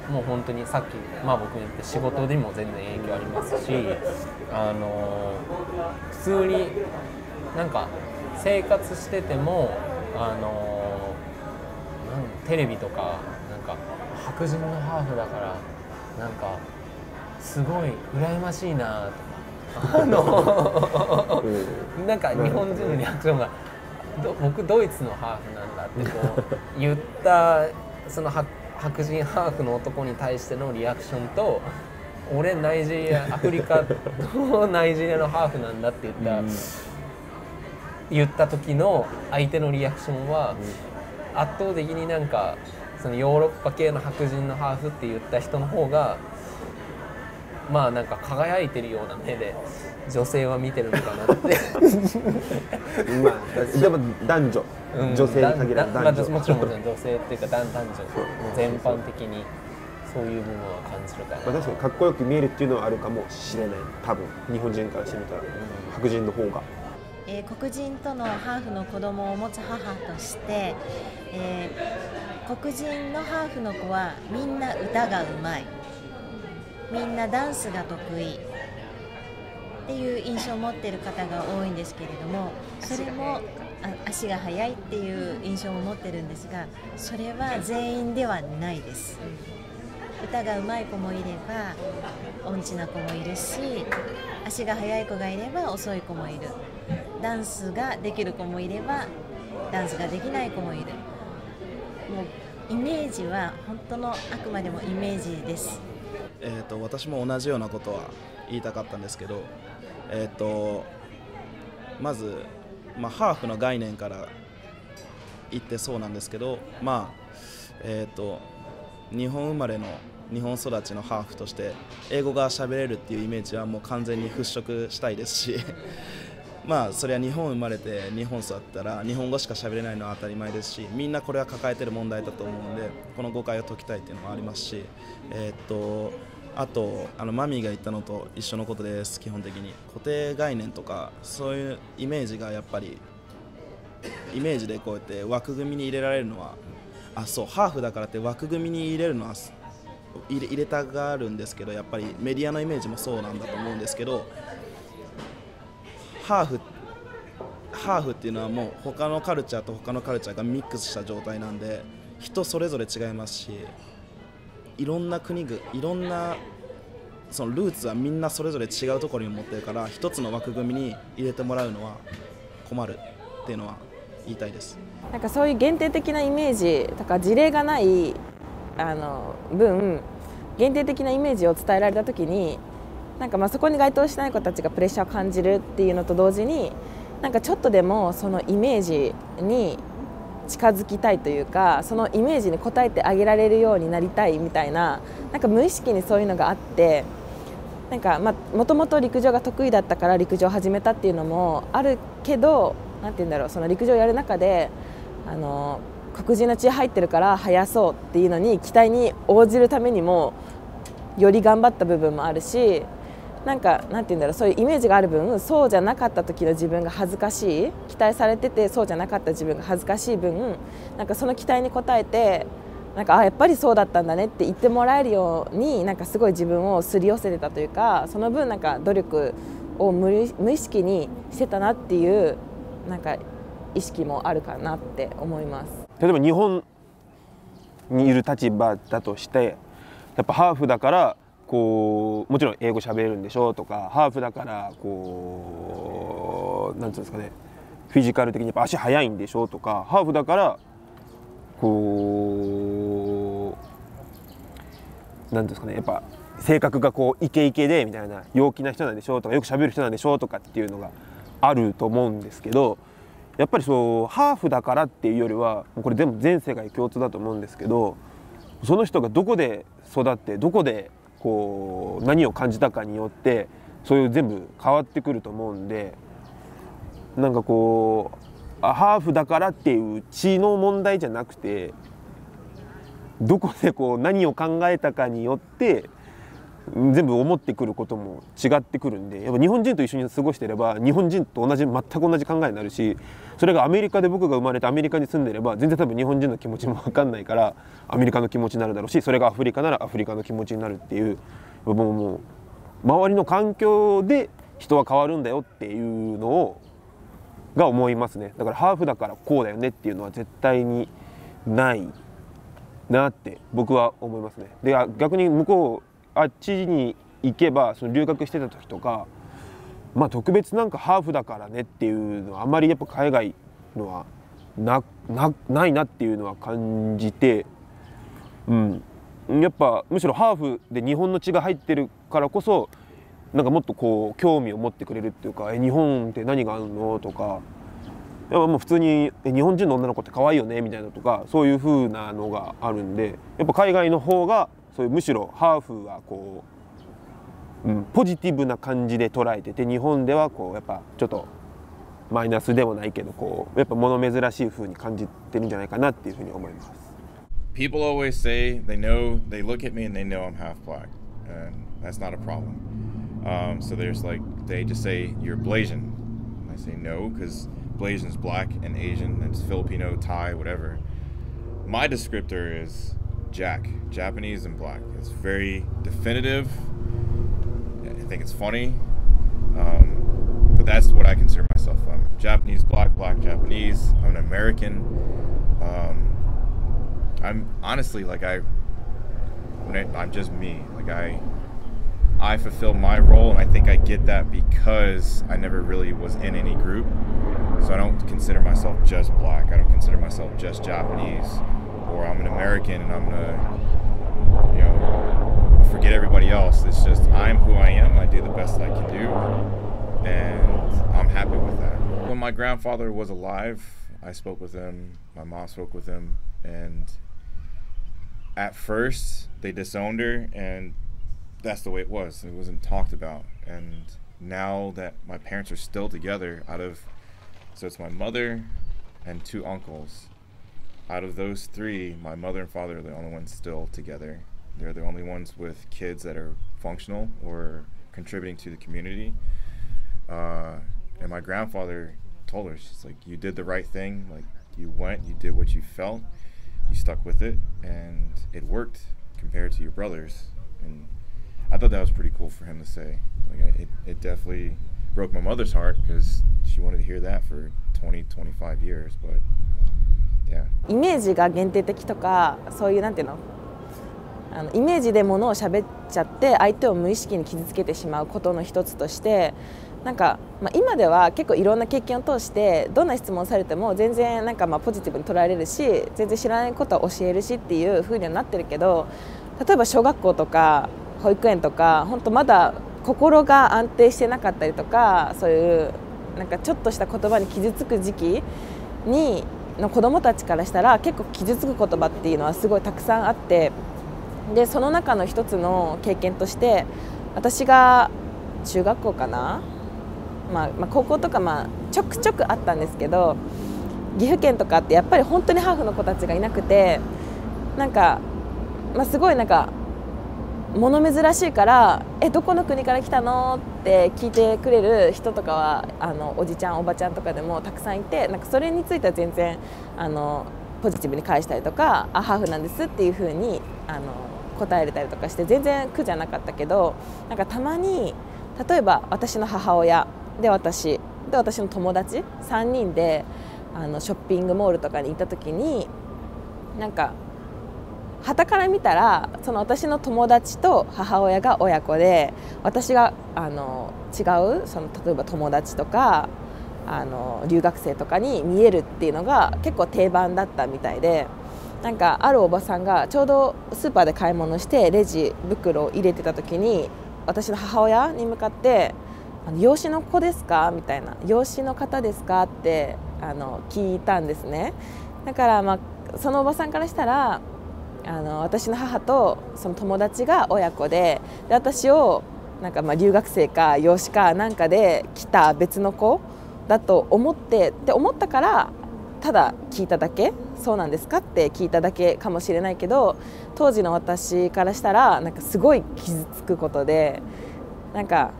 もう本当にさっき、まあ、僕に言って仕事でも全然影響ありますし、あの普通になんか生活しててもあのなんテレビとかなんか白人のハーフだからなんかすごい羨ましいなとかあのなんか日本人のリアクションがど僕ドイツのハーフなんだってこう言ったその白人ハーフの男に対してのリアクションと、俺ナイジェリアアフリカとナイジェリアのハーフなんだって言った、うん、言った時の相手のリアクションは、うん、圧倒的になんかそのヨーロッパ系の白人のハーフって言った人の方がまあなんか輝いてるような目で女性は見てるのかなってまあでも男女、うん、女性に限らず男女、まあ、もちろんもちろん女性っていうか男女全般的にそういう部分は感じるから、まあ、確かにかっこよく見えるっていうのはあるかもしれない。多分日本人からしてみたら、うん、白人の方が、えー、黒人とのハーフの子供を持つ母として、えー、黒人のハーフの子はみんな歌がうまい、みんなダンスが得意っていう印象を持っている方が多いんですけれども、それも足が速いっていう印象を持ってるんですが、それは全員ではないです。歌がうまい子もいれば音痴な子もいるし、足が速い子がいれば遅い子もいる、ダンスができる子もいればダンスができない子もいる。もうイメージは本当のあくまでもイメージです。えと私も同じようなことは言いたかったんですけど、えー、とまず、まあ、ハーフの概念から言ってそうなんですけど、まあえー、と日本生まれの日本育ちのハーフとして英語が喋れるっていうイメージはもう完全に払拭したいですしまあそれは日本生まれて日本育ったら日本語しか喋れないのは当たり前ですし、みんなこれは抱えてる問題だと思うのでこの誤解を解きたいっていうのもありますし、えー、とあとあのマミーが言ったのと一緒のことです。基本的に固定概念とかそういうイメージがやっぱりイメージでこうやって枠組みに入れられるのは、あそうハーフだからって枠組みに入れるのは入れ、入れたがるんですけど、やっぱりメディアのイメージもそうなんだと思うんですけど。ハーフ、ハーフっていうのはもう他のカルチャーと他のカルチャーがミックスした状態なんで、人それぞれ違いますし、いろんな国々、いろんなそのルーツはみんなそれぞれ違うところに持ってるから、一つの枠組みに入れてもらうのは困るっていうのは言いたいです。なんかそういう限定的なイメージとか事例がないあの分、限定的なイメージを伝えられたときに。なんかまあそこに該当しない子たちがプレッシャーを感じるっていうのと同時に、なんかちょっとでもそのイメージに近づきたいというか、そのイメージに応えてあげられるようになりたいみたい な, なんか無意識にそういうのがあって、なんかもともと陸上が得意だったから陸上を始めたっていうのもあるけど、なんて言うんだろう、その陸上をやる中であの黒人の血入ってるから速そうっていうのに期待に応じるためにもより頑張った部分もあるし、なんかなんて言うんだろう、そういうイメージがある分、そうじゃなかった時の自分が恥ずかしい、期待されててそうじゃなかった自分が恥ずかしい分、なんかその期待に応えて、なんかあやっぱりそうだったんだねって言ってもらえるように、なんかすごい自分をすり寄せてたというか、その分なんか努力を無意識にしてたなっていうなんか意識もあるかなって思います。例えば日本にいる立場だとして、やっぱハーフだからこうもちろん英語喋れるんでしょうとか、ハーフだからこうなんていうんですかね、フィジカル的にやっぱ足速いんでしょうとか、ハーフだからこうなんですかね、やっぱ性格がこうイケイケでみたいな、陽気な人なんでしょうとか、よく喋る人なんでしょうとかっていうのがあると思うんですけど、やっぱりそうハーフだからっていうよりは、これでも全世界共通だと思うんですけど、その人がどこで育って、どこでこう何を感じたかによってそういう全部変わってくると思うんで、なんかこうハーフだからっていう血の問題じゃなくて、どこでこう何を考えたかによって全部思ってくることも違ってくるんで、やっぱ日本人と一緒に過ごしてれば日本人と同じ、全く同じ考えになるし、それがアメリカで僕が生まれてアメリカに住んでれば全然多分日本人の気持ちも分かんないからアメリカの気持ちになるだろうし、それがアフリカならアフリカの気持ちになるっていう、もう、もう周りの環境で人は変わるんだよっていうのをが思いますね。だからハーフだからこうだよねっていうのは絶対にないなって僕は思いますね。で逆に向こうあっちに行けば、その留学してた時とか、まあ特別なんかハーフだからねっていうのはあんまりやっぱ海外のは な, な, ないなっていうのは感じて、うん、やっぱむしろハーフで日本の血が入ってるからこそ、なんかもっとこう興味を持ってくれるっていうか、え日本って何があるのとか、やっぱもう普通にえ日本人の女の子って可愛いよねみたいなとか、そういう風なのがあるんで、やっぱ海外の方がそういうむしろハーフはこう、うん、ポジティブな感じで捉えてて、日本ではこうやっぱちょっとマイナスでもないけど、こうやっぱ物珍しい風に感じてるんじゃないかなっていう風に思います。People always say they know, they look at me and they know I'm half black, and that's not a problem.Um, so there's like, they just say, you're Blasian. I say no, because Blasian's black and Asian, that's Filipino, Thai, whatever. My descriptor is Jack, Japanese and black. It's very definitive. I think it's funny. Um, but that's what I consider myself. I'm Japanese, black, black, Japanese. I'm an American. Um, I'm honestly like I, when I, I'm just me. Like I...I fulfill my role, and I think I get that because I never really was in any group. So I don't consider myself just black. I don't consider myself just Japanese, or I'm an American and I'm gonna, you know, forget everybody else. It's just I'm who I am. I do the best I can do, and I'm happy with that. When my grandfather was alive, I spoke with him. My mom spoke with him, and at first they disowned her and.That's the way it was. It wasn't talked about. And now that my parents are still together, out of, so it's my mother and two uncles. Out of those three, my mother and father are the only ones still together. They're the only ones with kids that are functional or contributing to the community. Uh, and my grandfather told her, she's like, you did the right thing. Like, you went, you did what you felt, you stuck with it, and it worked compared to your brothers. And,I thought that was pretty cool for him to say. Like, it, it definitely broke my mother's heart because she wanted to hear that for twenty, twenty-five years. But yeah. イメージが限定的とか、そういうなんていうの、あのイメージでものを喋っちゃって相手を無意識に傷つけてしまうことの一つとして、なんか、まあ、今では結構いろんな経験を通してどんな質問をされても全然なんかまあポジティブに捉えれるし、全然知らないことは教えるしっていう風にはなってるけど、例えば小学校とか。保育園とか本当まだ心が安定してなかったりとか、そういうなんかちょっとした言葉に傷つく時期にの子どもたちからしたら結構傷つく言葉っていうのはすごいたくさんあって、でその中の一つの経験として私が中学校かな、まあ、まあ高校とか、まあちょくちょくあったんですけど、岐阜県とかってやっぱり本当にハーフの子たちがいなくて、なんか、まあ、すごいなんか物珍しいから「えどこの国から来たの?」って聞いてくれる人とかはあのおじちゃんおばちゃんとかでもたくさんいて、なんかそれについては全然あのポジティブに返したりとか「あハーフなんです」っていうふうにあの答えれたりとかして全然苦じゃなかったけど、なんかたまに例えば私の母親で私で私の友達さんにんであのショッピングモールとかに行った時に、なんか傍から見たらその私の友達と母親が親子で、私があの違うその例えば友達とかあの留学生とかに見えるっていうのが結構定番だったみたいで、なんかあるおばさんがちょうどスーパーで買い物してレジ袋を入れてた時に私の母親に向かって「あの養子の子ですか?」みたいな「養子の方ですか?」ってあの聞いたんですね。だから、まあ、そのおばさんからしたらあの私の母とその友達が親子 で, で私をなんかまあ留学生か養子かなんかで来た別の子だと思ってって思ったから、ただ聞いただけそうなんですかって聞いただけかもしれないけど、当時の私からしたらなんかすごい傷つくことで、なんか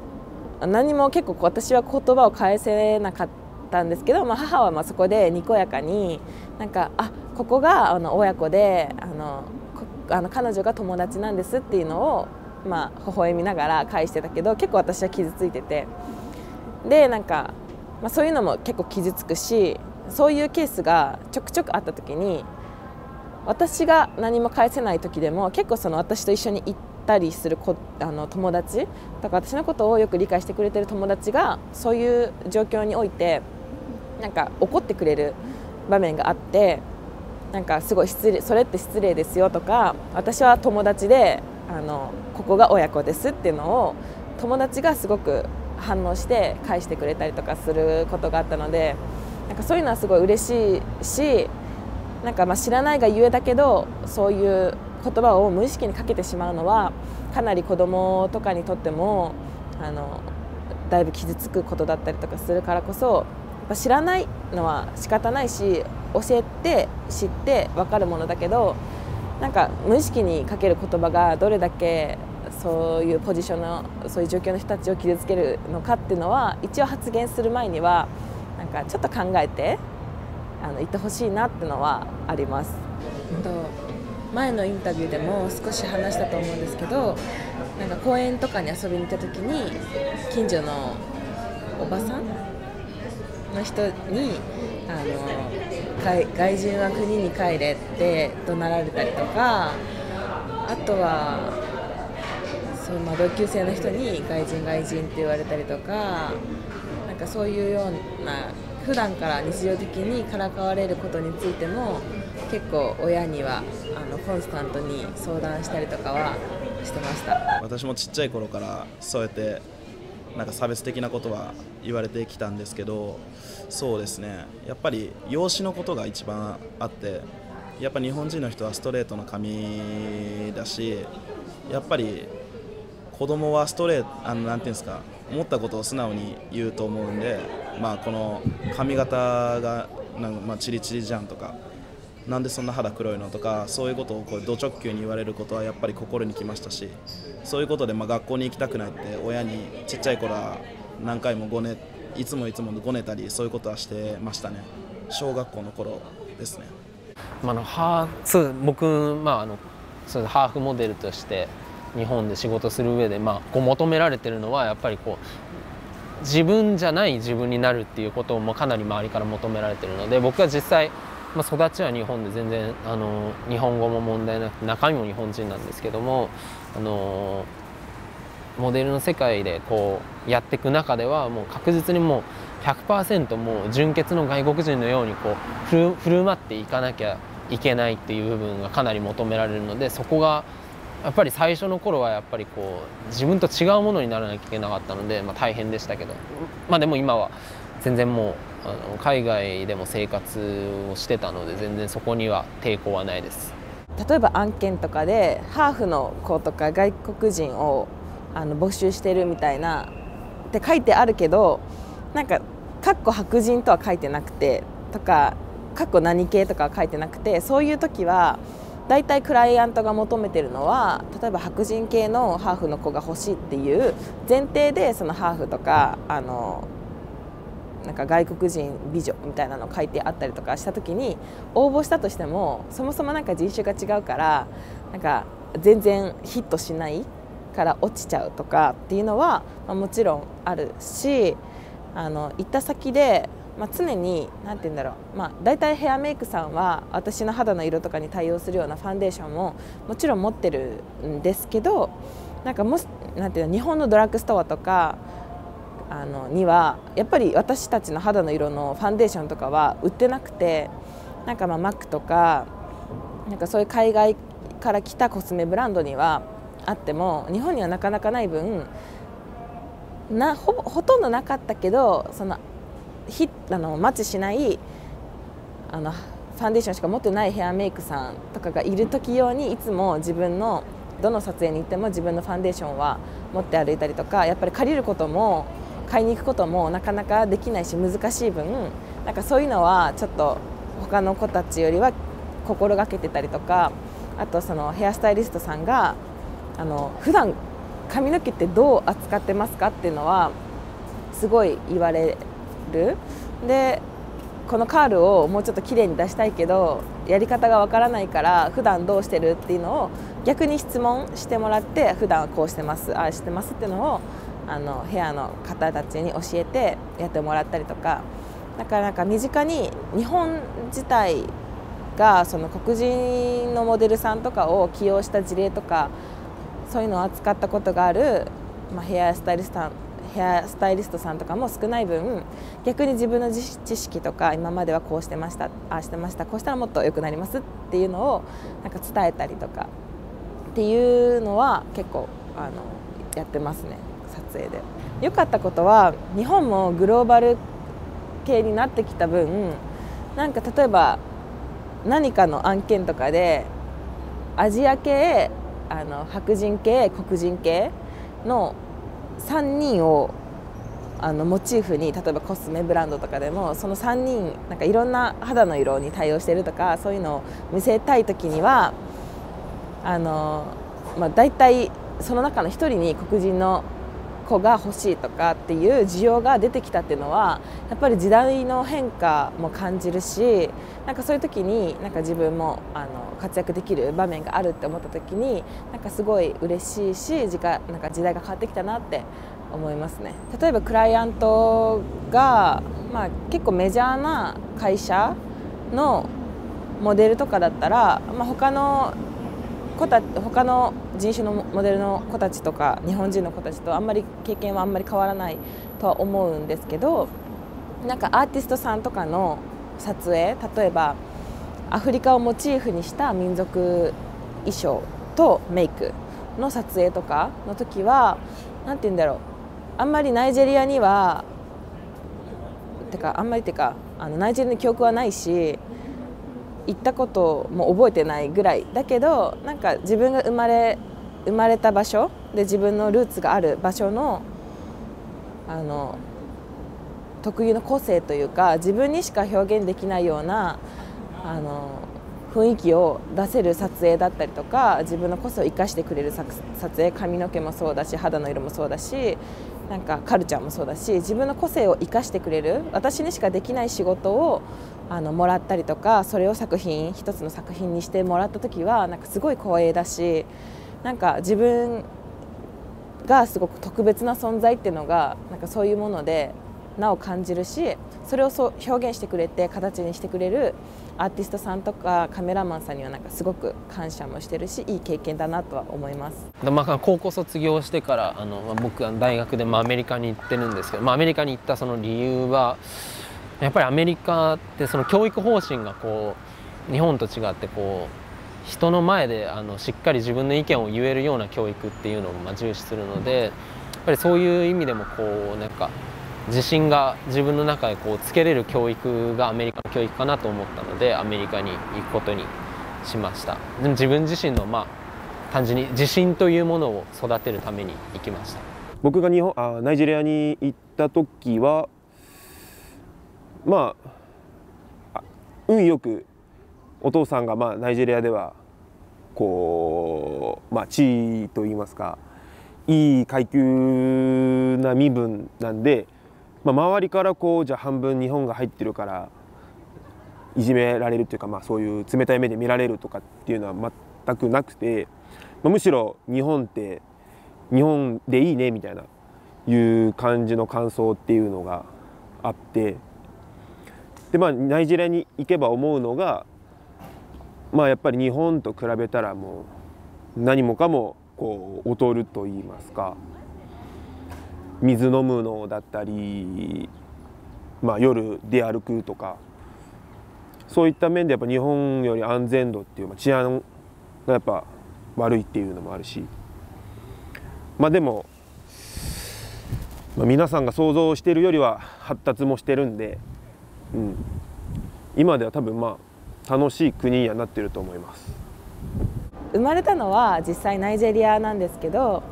何も結構私は言葉を返せなかったんですけど、まあ、母はまあそこでにこやかになんかあここがあの親子であのあの彼女が友達なんですっていうのをまあ微笑みながら返してたけど、結構私は傷ついてて、でなんか、まあ、そういうのも結構傷つくし、そういうケースがちょくちょくあった時に私が何も返せない時でも結構その私と一緒に行ったりする子あの友達とか私のことをよく理解してくれてる友達がそういう状況においてなんか怒ってくれる場面があって、なんかすごい失礼それって失礼ですよとか、私は友達であのここが親子ですっていうのを友達がすごく反応して返してくれたりとかすることがあったので、なんかそういうのはすごい嬉しいし、なんかまあ知らないがゆえだけどそういう言葉を無意識にかけてしまうのはかなり子供とかにとってもあのだいぶ傷つくことだったりとかするからこそ、知らないのは仕方ないし教えて知って分かるものだけど、なんか無意識にかける言葉がどれだけそういうポジションのそういう状況の人たちを傷つけるのかっていうのは一応発言する前にはなんかちょっと考えてあの言ってほしいなっていうのはあります。前のインタビューでも少し話したと思うんですけど、なんか公園とかに遊びに行った時に近所のおばさんの人にあの外人は国に帰れって怒鳴られたりとか、あとはそう、まあ、同級生の人に外人外人って言われたりとか、なんかそういうような普段から日常的にからかわれることについても結構親にはあのコンスタントに相談したりとかはしてました。私もちっちゃい頃からそうやってなんか差別的なことは言われてきたんですけど、そうですね、やっぱり容姿のことが一番あって、やっぱ日本人の人はストレートの髪だし、やっぱり子供はストレートあのなんていうんですか、思ったことを素直に言うと思うんで、まあこの髪型がなんかまあチリチリじゃんとか、なんでそんな肌黒いのとか、そういうことをこうド直球に言われることはやっぱり心にきましたし、そういうことでまあ学校に行きたくないって親にちっちゃい頃は何回もごねいつもいつもごねたり、そういうことはしてましたね、小学校の頃ですね。まあのハーそう僕、まあ、あのそうハーフモデルとして日本で仕事する上で、まあ、こう求められてるのはやっぱりこう自分じゃない自分になるっていうことをもかなり周りから求められてるので、僕は実際まあ育ちは日本で全然あの日本語も問題なくて中身も日本人なんですけども、あのモデルの世界でこうやっていく中ではもう確実にもう ひゃくパーセント もう純血の外国人のようにこう振る舞っていかなきゃいけないっていう部分がかなり求められるので、そこがやっぱり最初の頃はやっぱりこう自分と違うものにならなきゃいけなかったので、まあ、大変でしたけど、まあでも今は全然もう。あの海外でも生活をしてたので全然そこには抵抗はないです。例えば案件とかでハーフの子とか外国人をあの募集してるみたいなって書いてあるけど、なんかかっこ白人とは書いてなくてとかかっこ何系とかは書いてなくて、そういう時は大体クライアントが求めてるのは例えば白人系のハーフの子が欲しいっていう前提で、そのハーフとかあのなんか外国人美女みたいなのを書いてあったりとかした時に応募したとしても、そもそもなんか人種が違うからなんか全然ヒットしないから落ちちゃうとかっていうのは、まあ、もちろんあるし、あの行った先で、まあ、常に何て言うんだろう、まあ、大体ヘアメイクさんは私の肌の色とかに対応するようなファンデーションももちろん持ってるんですけど、なんかもしなんていうの、日本のドラッグストアとかあのにはやっぱり私たちの肌の色のファンデーションとかは売ってなくて、なんかまあマックとか、なんかそういう海外から来たコスメブランドにはあっても日本にはなかなかない分な ほ, ほとんどなかったけど、そのひあのマッチしないあのファンデーションしか持ってないヘアメイクさんとかがいる時用にいつも自分のどの撮影に行っても自分のファンデーションは持って歩いたりとか、やっぱり借りることも買いに行くこともなかなかできないし難しい分、なんかそういうのはちょっと他の子たちよりは心がけてたりとか、あとそのヘアスタイリストさんがあの普段髪の毛ってどう扱ってますかっていうのはすごい言われる。でこのカールをもうちょっと綺麗に出したいけどやり方がわからないから普段どうしてるっていうのを逆に質問してもらって、普段はこうしてますああしてますっていうのをあのヘアの方たちに教えてやってもらったりとか、だからなんか身近に日本自体がその黒人のモデルさんとかを起用した事例とかそういうのを扱ったことがある、まあ、ヘアスタイリスト、ヘアスタイリストさんとかも少ない分、逆に自分の知識とか今まではこうしてましたああしてましたこうしたらもっと良くなりますっていうのをなんか伝えたりとかっていうのは結構あのやってますね。撮影で良かったことは日本もグローバル系になってきた分、なんか例えば何かの案件とかでアジア系あの白人系黒人系のさんにんをあのモチーフに、例えばコスメブランドとかでもそのさんにんなんかいろんな肌の色に対応してるとかそういうのを見せたい時にはあの、まあ、大体その中のひとりに黒人の子が欲しいとかっていう需要が出てきたっていうのはやっぱり時代の変化も感じるし、なんかそういう時になんか自分もあの活躍できる場面があるって思った時になんかすごい嬉しいし、時間なんか時代が変わってきたなって思いますね。例えばクライアントが、まあ、結構メジャーな会社のモデルとかだったら、まあ、他の他の人種のモデルの子たちとか日本人の子たちとあんまり経験はあんまり変わらないとは思うんですけど、なんかアーティストさんとかの撮影、例えばアフリカをモチーフにした民族衣装とメイクの撮影とかの時は何て言うんだろう、あんまりナイジェリアにはてかあんまりてかあのナイジェリアの記憶はないし。行ったことも覚えてないぐらいだけど、なんか自分が生まれ生まれた場所で自分のルーツがある場所のあの特有の個性というか自分にしか表現できないようなあの雰囲気を出せる撮影だったりとか、自分の個性を生かしてくれる撮影、髪の毛もそうだし肌の色もそうだしなんかカルチャーもそうだし、自分の個性を生かしてくれる私にしかできない仕事をあのもらったりとか、それを作品一つの作品にしてもらった時はなんかすごい光栄だし、なんか自分がすごく特別な存在っていうのがなんかそういうものでなお感じるし、それをそう表現してくれて形にしてくれるアーティストさんとかカメラマンさんにはなんかすごく感謝もしてるし、いい経験だなとは思います。まあ、高校卒業してからあの僕は大学でまあアメリカに行ってるんですけど、まあ、アメリカに行ったその理由はやっぱりアメリカってその教育方針がこう日本と違ってこう人の前であのしっかり自分の意見を言えるような教育っていうのをまあ重視するので、やっぱりそういう意味でもこうなんか自信が自分の中でこうつけれる教育がアメリカの教育かなと思ったのでアメリカに行くことにしました。でも自分自身のまあ単純に自信というものを育てるために行きました。僕が日本あナイジェリアに行った時はまあ運よくお父さんが、まあ、ナイジェリアではこう、まあ、地位といいますかいい階級な身分なんで、まあ、周りからこうじゃあ半分日本が入ってるからいじめられるというか、まあ、そういう冷たい目で見られるとかっていうのは全くなくて、まあ、むしろ日本って日本でいいねみたいないう感じの感想っていうのがあって、で、まあ、ナイジェリアに行けば思うのが、まあ、やっぱり日本と比べたらもう何もかもこう劣ると言いますか、水飲むのだったり、まあ、夜出歩くとか。そういった面でやっぱ日本より安全度っていう治安がやっぱ悪いっていうのもあるし、まあでも、まあ、皆さんが想像しているよりは発達もしてるんで、うん、今では多分まあ楽しい国にはなってると思います。生まれたのは実際ナイジェリアなんですけど、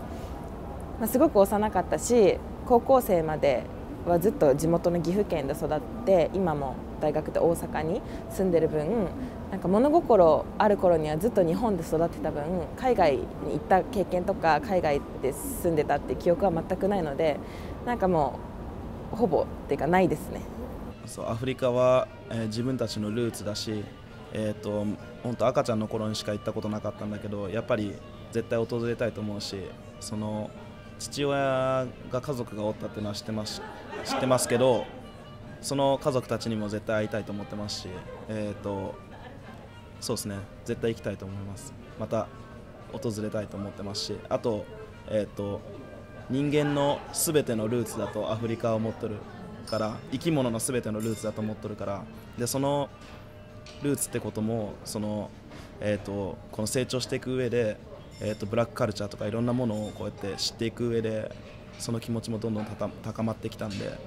まあ、すごく幼かったし高校生まではずっと地元の岐阜県で育って今も大学で大阪に住んでる分なんか物心ある頃にはずっと日本で育ってた分海外に行った経験とか海外で住んでたって記憶は全くないのでなんかもうほぼっていうかないですね。そうアフリカは、えー、自分たちのルーツだし、えー、と本当赤ちゃんの頃にしか行ったことなかったんだけどやっぱり絶対訪れたいと思うしその父親が家族がおったっていうのは知ってます、知ってますけど。その家族たちにも絶対会いたいと思ってますし、えーと、そうですね、絶対行きたいと思います。また訪れたいと思ってますし、あと、えーと、人間のすべてのルーツだとアフリカを持っとるから、生き物のすべてのルーツだと思っとるから、でそのルーツってこともその、えーと、この成長していく上で、えーと、ブラックカルチャーとかいろんなものをこうやって知っていく上で、その気持ちもどんどん高まってきたんで。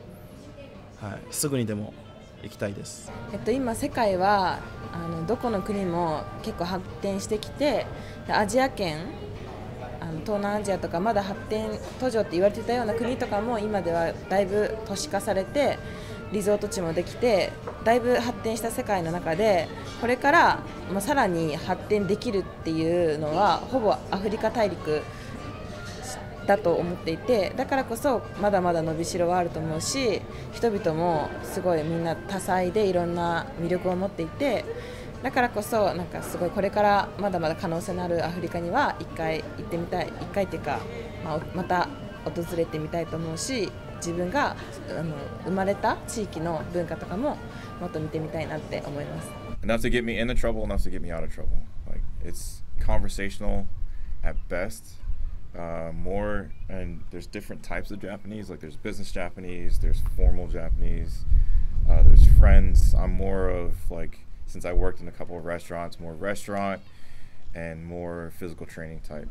はい、すぐにでも行きたいです。えっと今世界はあのどこの国も結構発展してきて、アジア圏、あの東南アジアとかまだ発展途上って言われてたような国とかも今ではだいぶ都市化されてリゾート地もできて、だいぶ発展した世界の中でこれからまあさらに発展できるっていうのはほぼアフリカ大陸だと思っていて、だからこそまだまだ伸びしろはあると思うし、人々もすごいみんな多彩でいろんな魅力を持っていて、だからこそなんかすごいこれからまだまだ可能性のあるアフリカには一回行ってみたい、一回っていうか、まあ、また訪れてみたいと思うし、自分があの生まれた地域の文化とかももっと見てみたいなって思います。Enough to get me into trouble, enough to get me out of trouble. Like it's conversational at best.Uh, more and there's different types of Japanese, like there's business Japanese, there's formal Japanese, uh, there's friends. I'm more of like, since I worked in a couple of restaurants, more restaurant and more physical training type,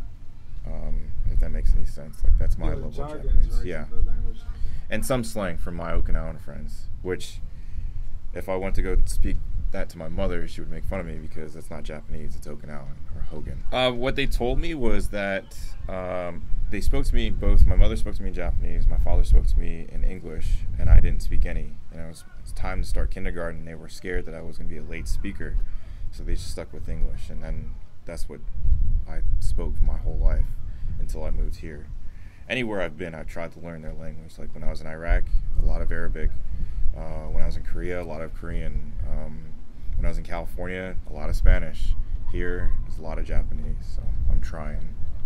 um, if that makes any sense. Like that's my yeah, level of Japanese, right? Yeah, and some slang from my Okinawan friends, which if I went to go speak that to my mother, she would make fun of me because it's not Japanese, it's Okinawan or Hogan. Uh, what they told me was that um, they spoke to me both, my mother spoke to me in Japanese, my father spoke to me in English, and I didn't speak any. And it was, it was time to start kindergarten, and they were scared that I was going to be a late speaker, so they just stuck with English, and then that's what I spoke my whole life until I moved here. Anywhere I've been, I've tried to learn their language. Like when I was in Iraq, a lot of Arabic. Uh, when I was in Korea, a lot of Korean. Um, When I was in California, a lot of Spanish. Here, there's a lot of Japanese, so I'm trying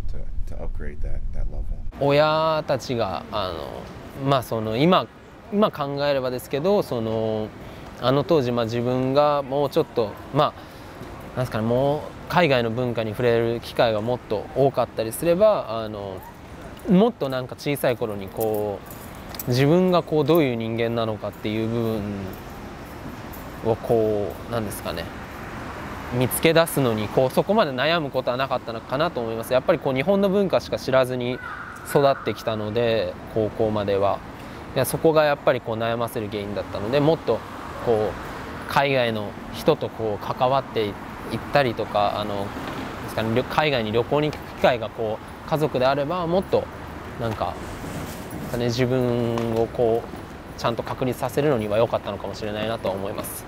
to to upgrade that that level. 親たちがあのまあその今今考えればですけど、そのあの当時まあ自分がもうちょっとまあなんですかね、もう海外の文化に触れる機会がもっと多かったりすれば、あのもっとなんか小さい頃にこう自分がこうどういう人間なのかっていう部分をこうなんですかね、見つけ出すのにこうそこまで悩むことはなかったのかなと思います。やっぱりこう日本の文化しか知らずに育ってきたので、高校までは。いや、そこがやっぱりこう悩ませる原因だったので、もっとこう海外の人とこう関わっていったりとか、あのですかね、海外に旅行に行く機会がこう家族であればもっとなんか、ね、自分をこうちゃんと確立させるのには良かったのかもしれないなとは思います。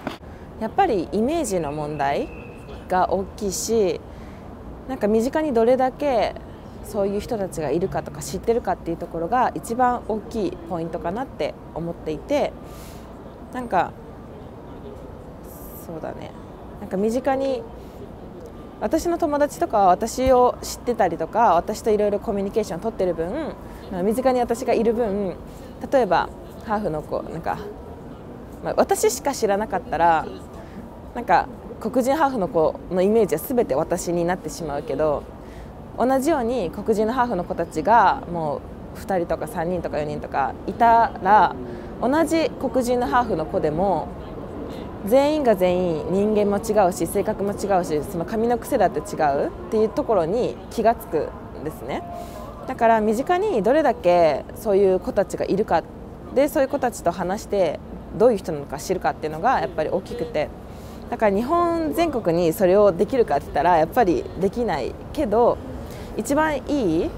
やっぱりイメージの問題が大きいし、なんか身近にどれだけそういう人たちがいるかとか知ってるかっていうところが一番大きいポイントかなって思っていて、なんかそうだね、なんか身近に私の友達とかは私を知ってたりとか、私といろいろコミュニケーションを取ってる分、身近に私がいる分、例えばハーフの子なんか、まあ、私しか知らなかったらなんか黒人ハーフの子のイメージは全て私になってしまうけど、同じように黒人のハーフの子たちがもうふたりとかさんにんとかよにんとかいたら、同じ黒人のハーフの子でも全員が全員人間も違うし性格も違うし、その髪の癖だって違うっていうところに気がつくんですね。だから身近にどれだけそういう子たちがいるかで、そういう子たちと話してどういう人なのか知るかっていうのがやっぱり大きくて、だから日本全国にそれをできるかって言ったらやっぱりできないけど、一番いい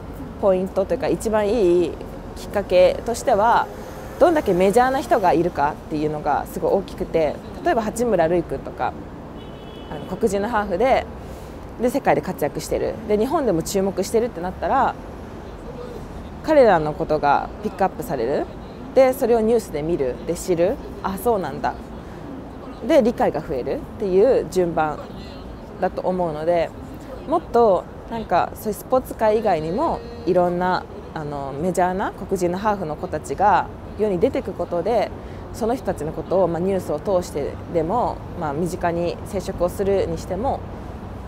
ポイントというか一番いいきっかけとしては、どんだけメジャーな人がいるかっていうのがすごい大きくて、例えば八村塁君とかあの黒人のハーフ で, で世界で活躍してるで日本でも注目してるってなったら、彼らのことがピックアップされる、でそれをニュースで見る、で知る、あそうなんだ、で理解が増えるっていう順番だと思うので、もっとなんかそういうスポーツ界以外にもいろんなあのメジャーな黒人のハーフの子たちが世に出てくことで、その人たちのことを、まあ、ニュースを通してでも、まあ、身近に接触をするにしても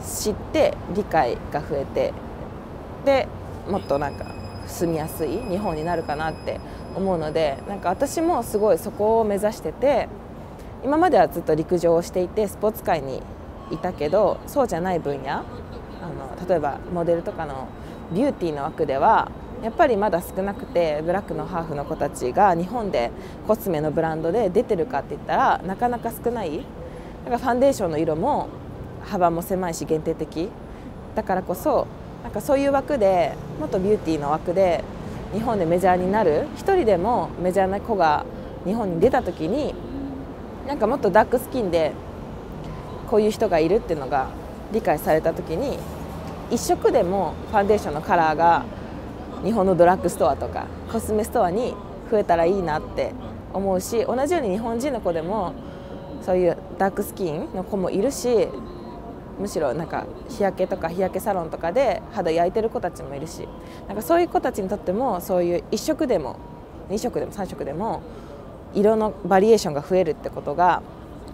知って理解が増えて、でもっとなんか住みやすい日本になるかなって思うので、なんか私もすごいそこを目指してて、今まではずっと陸上をしていてスポーツ界にいたけど、そうじゃない分野、あの例えばモデルとかのビューティーの枠ではやっぱりまだ少なくて、ブラックのハーフの子たちが日本でコスメのブランドで出てるかって言ったらなかなか少ない。だからファンデーションの色も幅も狭いし限定的だからこそ、なんかそういう枠でもっとビューティーの枠で日本でメジャーになる、一人でもメジャーな子が日本に出た時に、なんかもっとダークスキンでこういう人がいるっていうのが理解された時に、一色でもファンデーションのカラーが日本のドラッグストアとかコスメストアに増えたらいいなって思うし、同じように日本人の子でもそういうダークスキンの子もいるし、むしろなんか日焼けとか日焼けサロンとかで肌焼いてる子たちもいるし、なんかそういう子たちにとってもそういういち色でもに色でもさん色でも色のバリエーションが増えるってことが、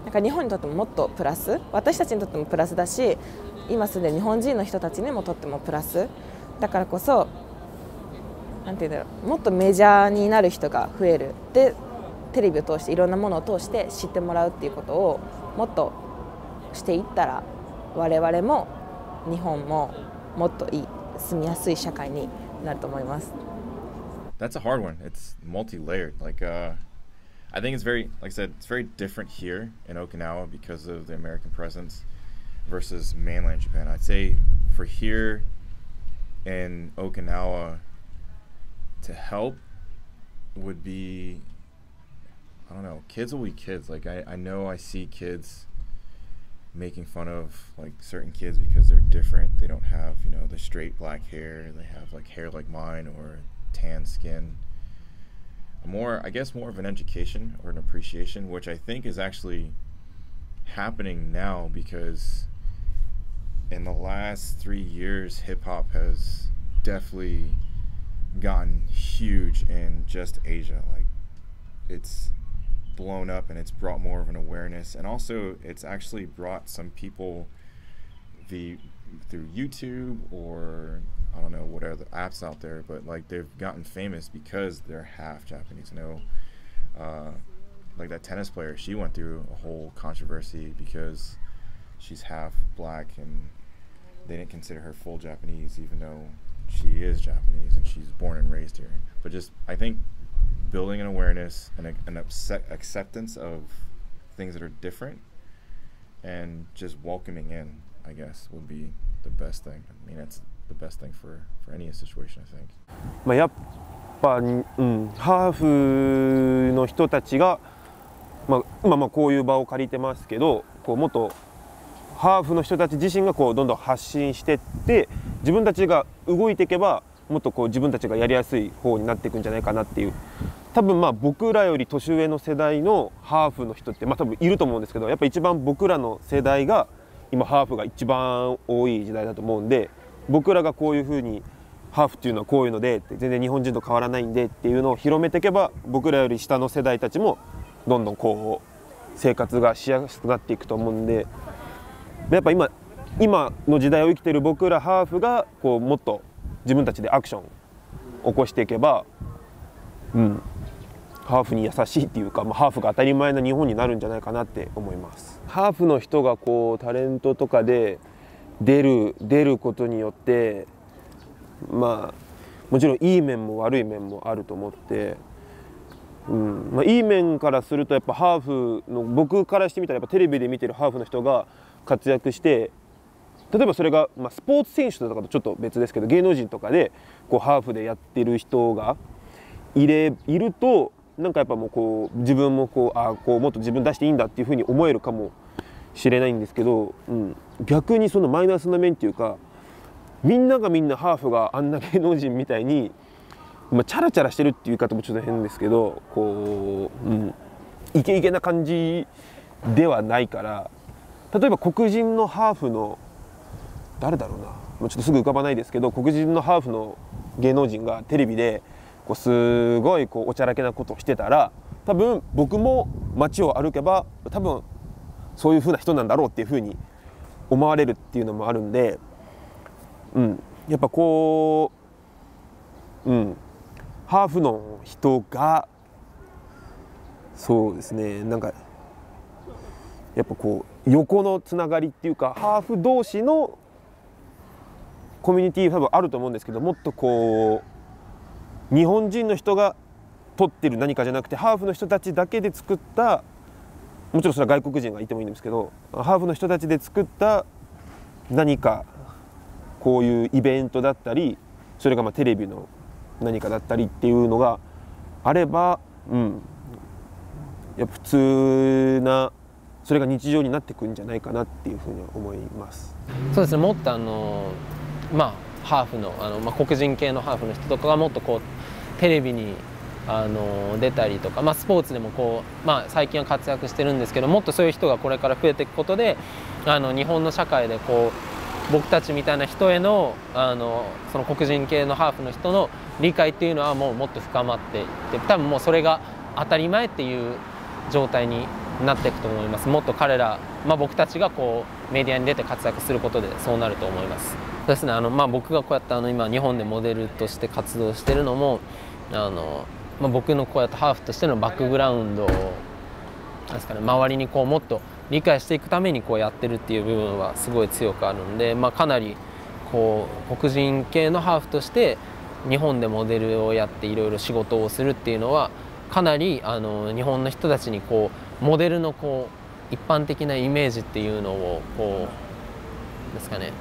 なんか日本にとってももっとプラス、私たちにとってもプラスだし、今すでに日本人の人たちにもとってもプラスだからこそ、なんて言うんだろう、もっとメジャーになる人が増える、でテレビを通していろんなものを通して知ってもらうっていうことをもっとしていったら、我々も日本ももっといい住みやすい社会になると思います。That's a hard one. It's multi-layered. Like, uh, I think it's very, like I said, it's very different here in Okinawa because of the American presence versus mainland Japan. I'd say for here in Okinawa.To help would be, I don't know, kids will be kids. Like I, I know I see kids making fun of like certain kids because they're different. They don't have, you know, the straight black hair. They have like hair like mine or tan skin. More, I guess more of an education or an appreciation, which I think is actually happening now because in the last three years, hip hop has definitely...gotten huge in just Asia. Like it's blown up and it's brought more of an awareness, and also it's actually brought some people the through YouTube or I don't know what are the apps out there, but like they've gotten famous because they're half Japanese. You know, uh, like that tennis player, she went through a whole controversy because she's half black and they didn't consider her full Japanese even though she is Japanese and she's born and raised here. But just I think building an awareness and a, an acceptance of things that are different and just welcoming in I guess, would be the best thing. I mean, that's the best thing for, for any situation, I think. まあやっぱ、うん、ハーフの人たちが、まあ、今まあこういう場を借りてますけど、こうもっとハーフの人たち自身がこうどんどん発信してって、自分たちが動いていけば、もっとこう自分たちがやりやすい方になっていくんじゃないかなっていう。多分まあ僕らより年上の世代のハーフの人ってまあ多分いると思うんですけど、やっぱ一番僕らの世代が今ハーフが一番多い時代だと思うんで、僕らがこういう風にハーフっていうのはこういうのでって全然日本人と変わらないんでっていうのを広めていけば、僕らより下の世代たちもどんどんこう生活がしやすくなっていくと思うんで、やっぱ今今の時代を生きている僕らハーフがこうもっと自分たちでアクションを起こしていけば、うん。ハーフに優しいっていうか、まあ、ハーフが当たり前な日本になるんじゃないかなって思います。ハーフの人がこうタレントとかで出る出ることによって、まあ、もちろんいい面も悪い面もあると思って、うんまあ、いい面からするとやっぱハーフの僕からしてみたらやっぱテレビで見てるハーフの人が活躍して、例えばそれが、まあ、スポーツ選手とかとちょっと別ですけど、芸能人とかでこうハーフでやってる人がいれいると。なんかやっぱもうこう自分もこうあこうもっと自分出していいんだっていうふうに思えるかもしれないんですけど、うん、逆にそのマイナスな面っていうか、みんながみんなハーフがあんな芸能人みたいに、まあ、チャラチャラしてるっていう言い方もちょっと変ですけど、こう、うん、イケイケな感じではないから、例えば黒人のハーフの誰だろうな、ちょっとすぐ浮かばないですけど、黒人のハーフの芸能人がテレビで。こうすごいこうおちゃらけなことをしてたら、多分僕も街を歩けば多分そういう風な人なんだろうっていう風に思われるっていうのもあるんで、うん、やっぱこう、うん、ハーフの人がそうですね、なんかやっぱこう横のつながりっていうか、ハーフ同士のコミュニティ多分あると思うんですけど、もっとこう日本人の人が取ってる何かじゃなくて、ハーフの人たちだけで作った、もちろんそれは外国人がいてもいいんですけど、ハーフの人たちで作った何かこういうイベントだったり、それがまあテレビの何かだったりっていうのがあれば、うん、やっぱ普通なそれが日常になってくんじゃないかなっていうふうに思います。そうですね、もっとあの、まあハーフの、あの、まあ、黒人系のハーフの人とかがもっとこうテレビにあの出たりとか、まあ、スポーツでもこう、まあ、最近は活躍してるんですけど、もっとそういう人がこれから増えていくことで、あの日本の社会でこう僕たちみたいな人への、あのその黒人系のハーフの人の理解っていうのはもうもっと深まっていって、多分もうそれが当たり前っていう状態になっていくと思います。もっと彼ら、まあ、僕たちがこうメディアに出て活躍することでそうなると思います。ですね、あのまあ、僕がこうやってあの今日本でモデルとして活動してるのも、あの、まあ、僕のこうやってハーフとしてのバックグラウンドをですか、ね、周りにこうもっと理解していくためにこうやってるっていう部分はすごい強くあるんで、まあ、かなりこう黒人系のハーフとして日本でモデルをやっていろいろ仕事をするっていうのは、かなりあの日本の人たちにこうモデルのこう一般的なイメージっていうのをこうですかね、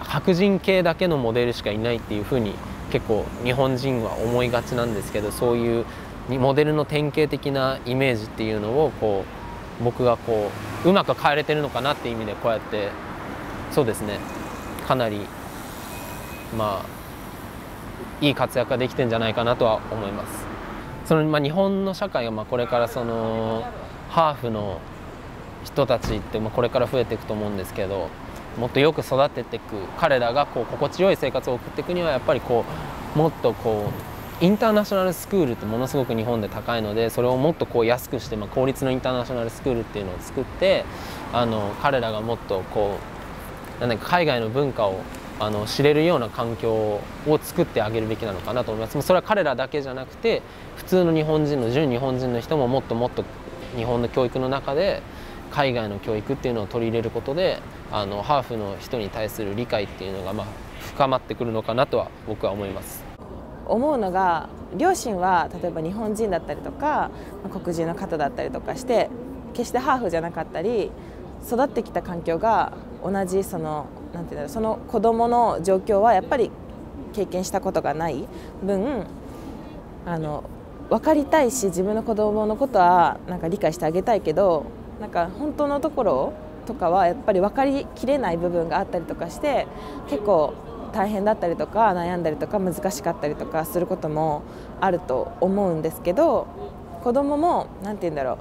白人系だけのモデルしかいないっていうふうに結構日本人は思いがちなんですけど、そういうモデルの典型的なイメージっていうのをこう僕がこううまく変えれてるのかなっていう意味で、こうやってそうですね、かなりまあいい活躍ができてんじゃないかなとは思います。そのまあ日本の社会がまあこれからそのハーフの人たちってまあこれから増えていくと思うんですけど、もっとよく育てていく、彼らがこう心地よい生活を送っていくにはやっぱりこうもっとこうインターナショナルスクールってものすごく日本で高いので、それをもっとこう安くして、まあ、公立のインターナショナルスクールっていうのを作って、あの彼らがもっとこうなんだか海外の文化をあの知れるような環境を作ってあげるべきなのかなと思います。それは彼らだけじゃなくて、普通の日本人の純日本人の人ももっともっと日本の教育の中で海外の教育っていうのを取り入れることで、あのハーフの人に対する理解っていうのがまあ深まってくるのかなとは僕は思います。思うのが、両親は例えば日本人だったりとか黒人の方だったりとかして、決してハーフじゃなかったり育ってきた環境が同じそのなんていうんだろう、その子どもの状況はやっぱり経験したことがない分、あの分かりたいし、自分の子どものことはなんか理解してあげたいけど、なんか本当のところとかはやっぱり分かりきれない部分があったりとかして、結構大変だったりとか悩んだりとか難しかったりとかすることもあると思うんですけど、子どももなんていうんだろ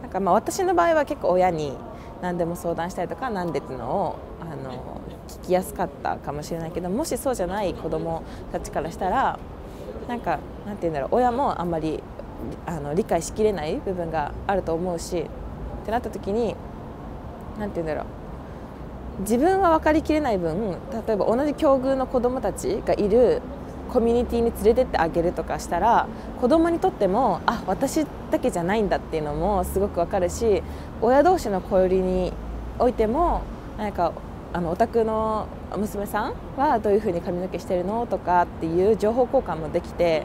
う、なんかまあ私の場合は結構親に何でも相談したりとか、なんでっていうのをあの聞きやすかったかもしれないけど、もしそうじゃない子どもたちからしたら、なんかなんていうんだろう、親もあんまりあの理解しきれない部分があると思うし、ってなった時になんていうんだろう、自分は分かりきれない分、例えば同じ境遇の子どもたちがいるコミュニティに連れてってあげるとかしたら、子どもにとっても、あ、私だけじゃないんだっていうのもすごく分かるし、親同士の交流においても、なんかあのお宅の娘さんはどういうふうに髪の毛してるのとかっていう情報交換もできて、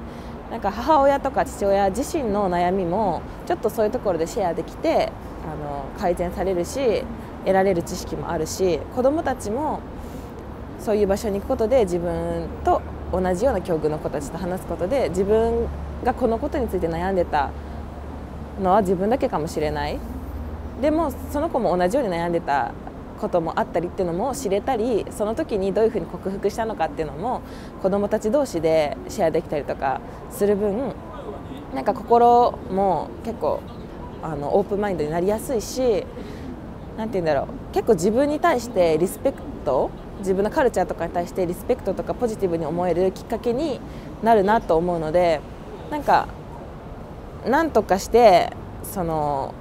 なんか母親とか父親自身の悩みもちょっとそういうところでシェアできて、あの改善されるし、得られる知識もあるし、子どもたちもそういう場所に行くことで、自分と同じような境遇の子たちと話すことで、自分がこのことについて悩んでたのは自分だけかもしれない、でもその子も同じように悩んでたこともあったりっていうのも知れたり、その時にどういうふうに克服したのかっていうのも子どもたち同士でシェアできたりとかする分、なんか心も結構あのオープンマインドになりやすいし、なんて言うんだろう、結構自分に対してリスペクト、自分のカルチャーとかに対してリスペクトとかポジティブに思えるきっかけになるなと思うので、なんかなんとかしてその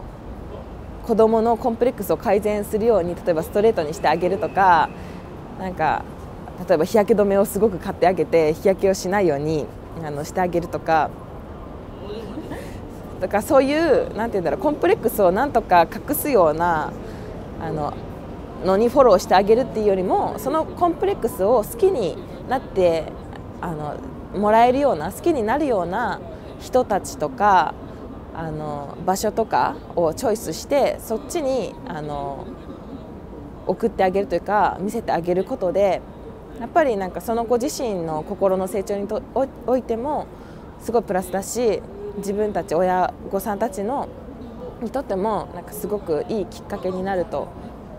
子どものコンプレックスを改善するように、例えばストレートにしてあげるとか、なんか例えば日焼け止めをすごく買ってあげて、日焼けをしないようにあのしてあげるとか。だからそういうなんて言うんだろう、コンプレックスをなんとか隠すようなあののにフォローしてあげるっていうよりも、そのコンプレックスを好きになってあのもらえるような、好きになるような人たちとかあの場所とかをチョイスして、そっちにあの送ってあげるというか、見せてあげることで、やっぱりなんかその子自身の心の成長にとおいてもすごいプラスだし、自分たち親御さんたちのにとってもなんかすごくいいきっかけになると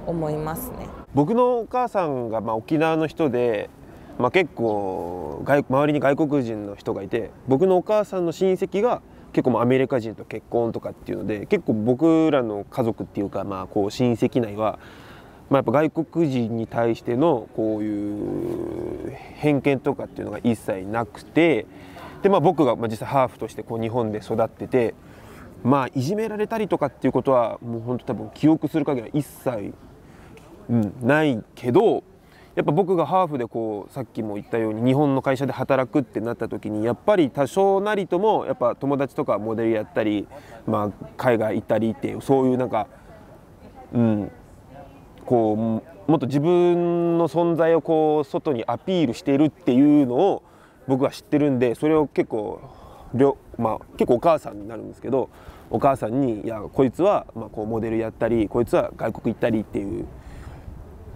思いますね。僕のお母さんがまあ沖縄の人で、まあ、結構外周りに外国人の人がいて、僕のお母さんの親戚が結構まあアメリカ人と結婚とかっていうので、結構僕らの家族っていうか、まあこう親戚内は、まあ、やっぱ外国人に対してのこういう偏見とかっていうのが一切なくて。でまあ、僕が実際ハーフとしてこう日本で育ってて、まあ、いじめられたりとかっていうことはもう本当多分記憶する限りは一切、うん、ないけど、やっぱ僕がハーフでこうさっきも言ったように日本の会社で働くってなった時に、やっぱり多少なりともやっぱ友達とかモデルやったり、まあ、海外行ったりっていう、そういうなんか、うん、こうもっと自分の存在をこう外にアピールしているっていうのを僕は知ってるんで、それを結構、まあ、結構お母さんになるんですけど、お母さんに「いやこいつは、まあ、こうモデルやったり、こいつは外国行ったり」っていう、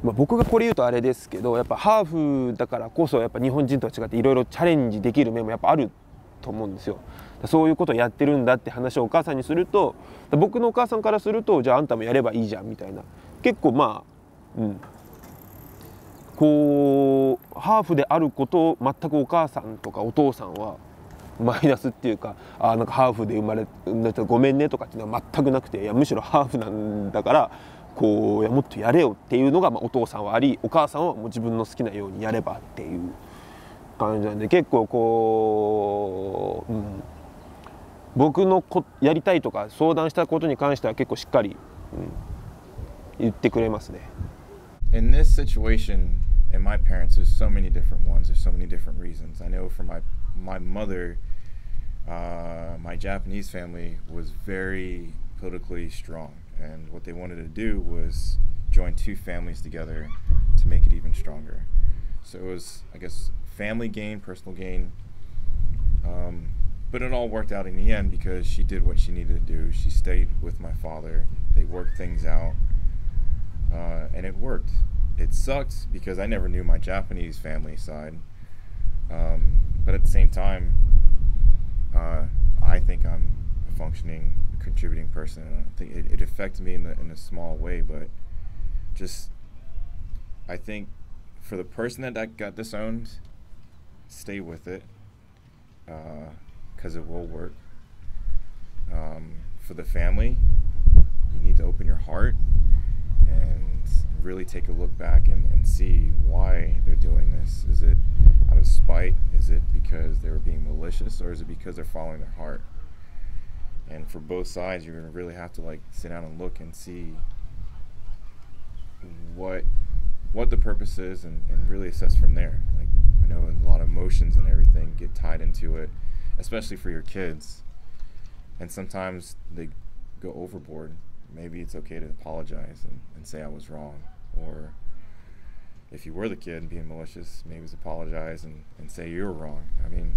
まあ、僕がこれ言うとあれですけど、やっぱハーフだからこそやっぱ日本人とは違っていろいろチャレンジできる面もやっぱあると思うんですよ。そういうことをやってるんだって話をお母さんにすると、僕のお母さんからすると「じゃああんたもやればいいじゃん」みたいな、結構まあうん。こうハーフであることを全くお母さんとかお父さんはマイナスっていうか、あなんかハーフで生まれてごめんねとかっていうのは全くなくて、いやむしろハーフなんだからこうもっとやれよっていうのが、まあ、お父さんはあり、お母さんはもう自分の好きなようにやればっていう感じなんで、結構こう、うん、僕のこやりたいとか相談したことに関しては結構しっかり、うん、言ってくれますね。In this situation And my parents, there's so many different ones, there's so many different reasons. I know for my, my mother, uh, my Japanese family was very politically strong. And what they wanted to do was join two families together to make it even stronger. So it was, I guess, family gain, personal gain. Um, but it all worked out in the end because she did what she needed to do. She stayed with my father. They worked things out. uh, and it worked. It sucked because I never knew my Japanese family side, um, but at the same time, uh, I think I'm a functioning, contributing person. And I think it, it affected me in, the, in a small way, but just I think for the person that, that got disowned, stay with it, because uh, it will work. Um, for the family, you need to open your heart and really take a look back and, and see why they're doing this. Is it out of spite? Is it because they were being malicious, or is it because they're following their heart? And for both sides, you're gonna really have to like sit down and look and see what what the purpose is, and, and really assess from there. Like, I know a lot of emotions and everything get tied into it, especially for your kids. And sometimes they go overboard. Maybe it's okay to apologize and, and say I was wrong. Or if you were the kid being malicious, maybe it's apologize and, and say you were wrong. I mean,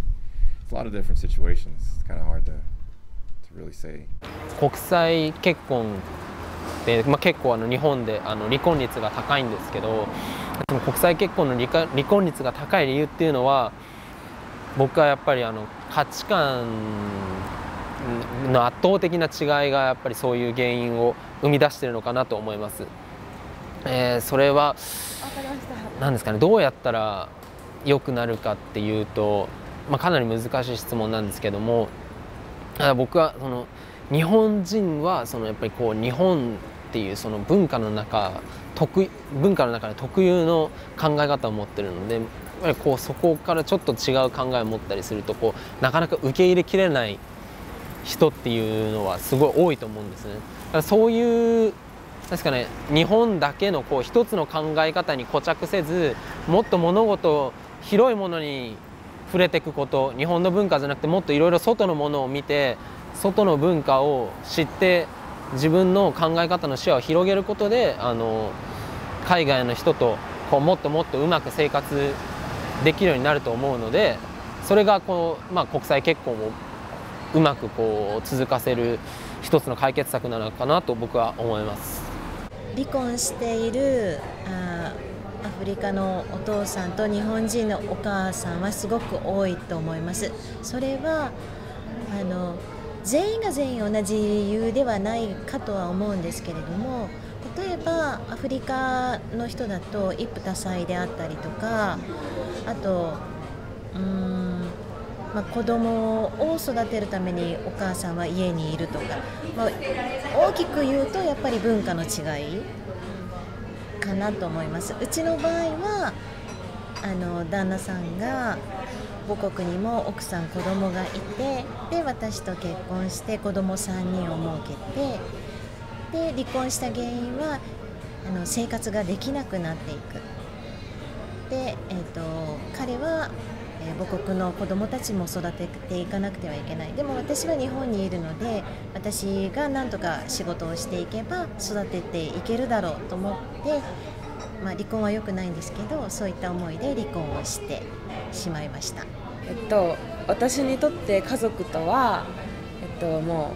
it's a lot of different situations. It's kind of hard to, to really say. 国際結婚で、まあ、結構あの日本であの離婚率が高いんですけど、でも国際結婚の離婚、離婚率が高い理由っていうのは、僕はやっぱりあの価値観の圧倒的な違いがやっぱりそういう原因を生み出しているのかなと思います。えー、それは何ですかね、どうやったら良くなるかっていうと、まあ、かなり難しい質問なんですけども、僕はその日本人はそのやっぱりこう日本っていうその文化の中特文化の中で特有の考え方を持ってるので、やっぱりこうそこからちょっと違う考えを持ったりするとこうなかなか受け入れきれない人っていうのはすごい多いと思うんですね。だからそういう確かね、日本だけのこう一つの考え方に固着せず、もっと物事広いものに触れていくこと、日本の文化じゃなくてもっといろいろ外のものを見て、外の文化を知って自分の考え方の視野を広げることで、あの海外の人とこうもっともっとうまく生活できるようになると思うので、それがこう、まあ、国際結婚をうまくこう続かせる一つの解決策なのかなと僕は思います。離婚しているアフリカのお父さんと日本人のお母さんはすごく多いと思います。それはあの全員が全員同じ理由ではないかとは思うんですけれども、例えばアフリカの人だと一夫多妻であったりとか、あとうーん、まあ、子供を育てるためにお母さんは家にいるとか、まあ、大きく言うとやっぱり文化の違いかなと思います。うちの場合はあの旦那さんが母国にも奥さん子供がいて、で私と結婚して子供さんにんを設けて、で離婚した原因はあの生活ができなくなっていく。で、えーと、彼は、えー、母国の子供たちも育てていかなくてはいけない。でも私は日本にいるので、私が何とか仕事をしていけば育てていけるだろうと思って、まあ、離婚は良くないんですけど、そういった思いで離婚をしてしまいました。えっと、私にとって家族とは、えっと、も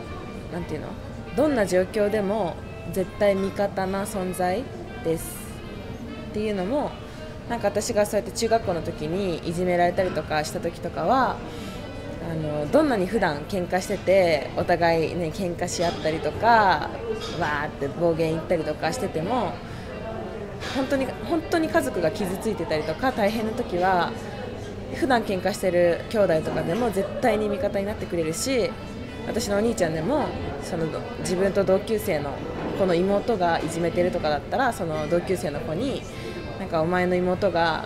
うなんていうの、どんな状況でも絶対味方な存在ですっていうのも、なんか私がそうやって中学校の時にいじめられたりとかした時とかは、あのどんなに普段喧嘩しててお互いね喧嘩し合ったりとかわーって暴言言ったりとかしてても、本当に本当に家族が傷ついてたりとか大変な時は、普段喧嘩してる兄弟とかでも絶対に味方になってくれるし、私のお兄ちゃんでもその自分と同級生のこの妹がいじめてるとかだったら、その同級生の子になんかお前の妹が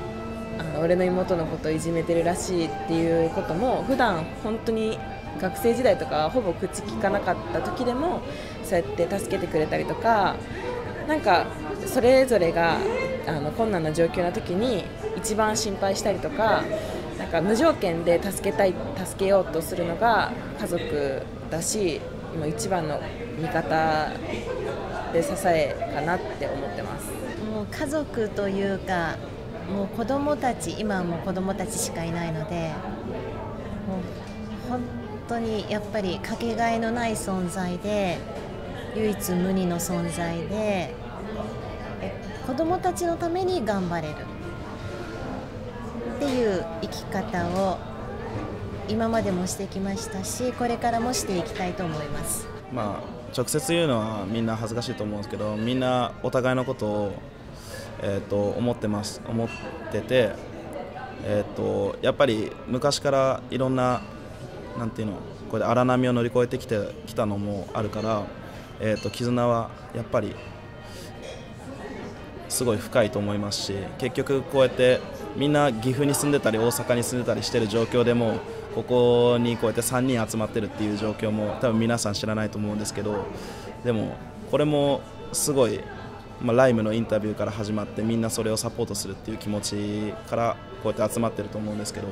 あの俺の妹のことをいじめてるらしいっていうことも、普段本当に学生時代とかほぼ口聞かなかった時でもそうやって助けてくれたりとか、なんかそれぞれがあの困難な状況な時に一番心配したりとか、なんか無条件で助けたい助けようとするのが家族だし、もう一番の味方で支えかなって思ってます。もう家族というか、もう子供たち、今はもう子供たちしかいないので、もう本当にやっぱりかけがえのない存在で、唯一無二の存在で、子どもたちのために頑張れるっていう生き方を今までもしてきましたし、これからもしていきたいと思います。まあ、直接言うのはみんな恥ずかしいと思うんですけど、みんなお互いのことを、えー、と思ってます思ってて、えー、とやっぱり昔からいろんななんていうのこれで荒波を乗り越えてきてきたのもあるから、えー、と絆はやっぱりすごい深いと思いますし、結局こうやってみんな岐阜に住んでたり大阪に住んでたりしてる状況でもここにこうやってさんにん集まってるっていう状況も多分皆さん知らないと思うんですけど、でもこれもすごい、まあ、ライムのインタビューから始まってみんなそれをサポートするっていう気持ちからこうやって集まってると思うんですけど、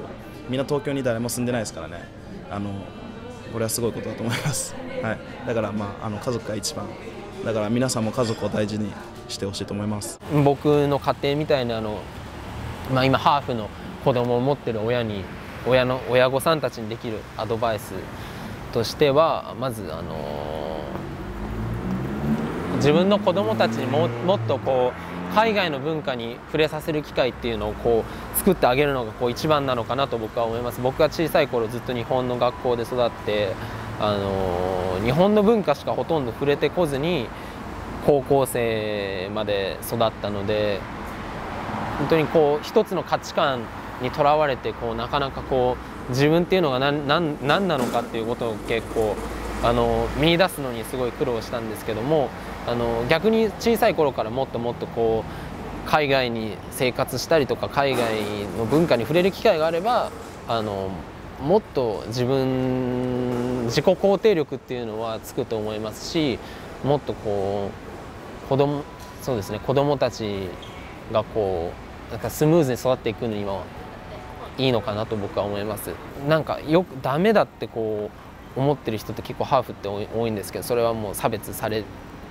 みんな東京に誰も住んでないですからね、あのこれはすごいことだと思います、はい、だから、まあ、あの家族が一番だから皆さんも家族を大事にしてほしいと思います。僕の家庭みたいなの、まあ、今ハーフの子供を持ってる親に親の親御さんたちにできるアドバイスとしては、まず、あのー、自分の子供たちにも、もっとこう海外の文化に触れさせる機会っていうのをこう作ってあげるのがこう一番なのかなと僕は思います。僕が小さい頃ずっと日本の学校で育って、あのー、日本の文化しかほとんど触れてこずに高校生まで育ったので、本当にこう一つの価値観にとらわれてこうなかなかこう自分っていうのが何、何、何なのかっていうことを結構あの見出すのにすごい苦労したんですけども、あの逆に小さい頃からもっともっとこう海外に生活したりとか海外の文化に触れる機会があれば、あのもっと自分自己肯定力っていうのはつくと思いますし、もっとこう子供、そうですね、子供たちがこうなんかスムーズに育っていくのにはいいのかなと僕は思います。なんかよくダメだってこう思ってる人って結構ハーフって多いんですけど、それはもう差別され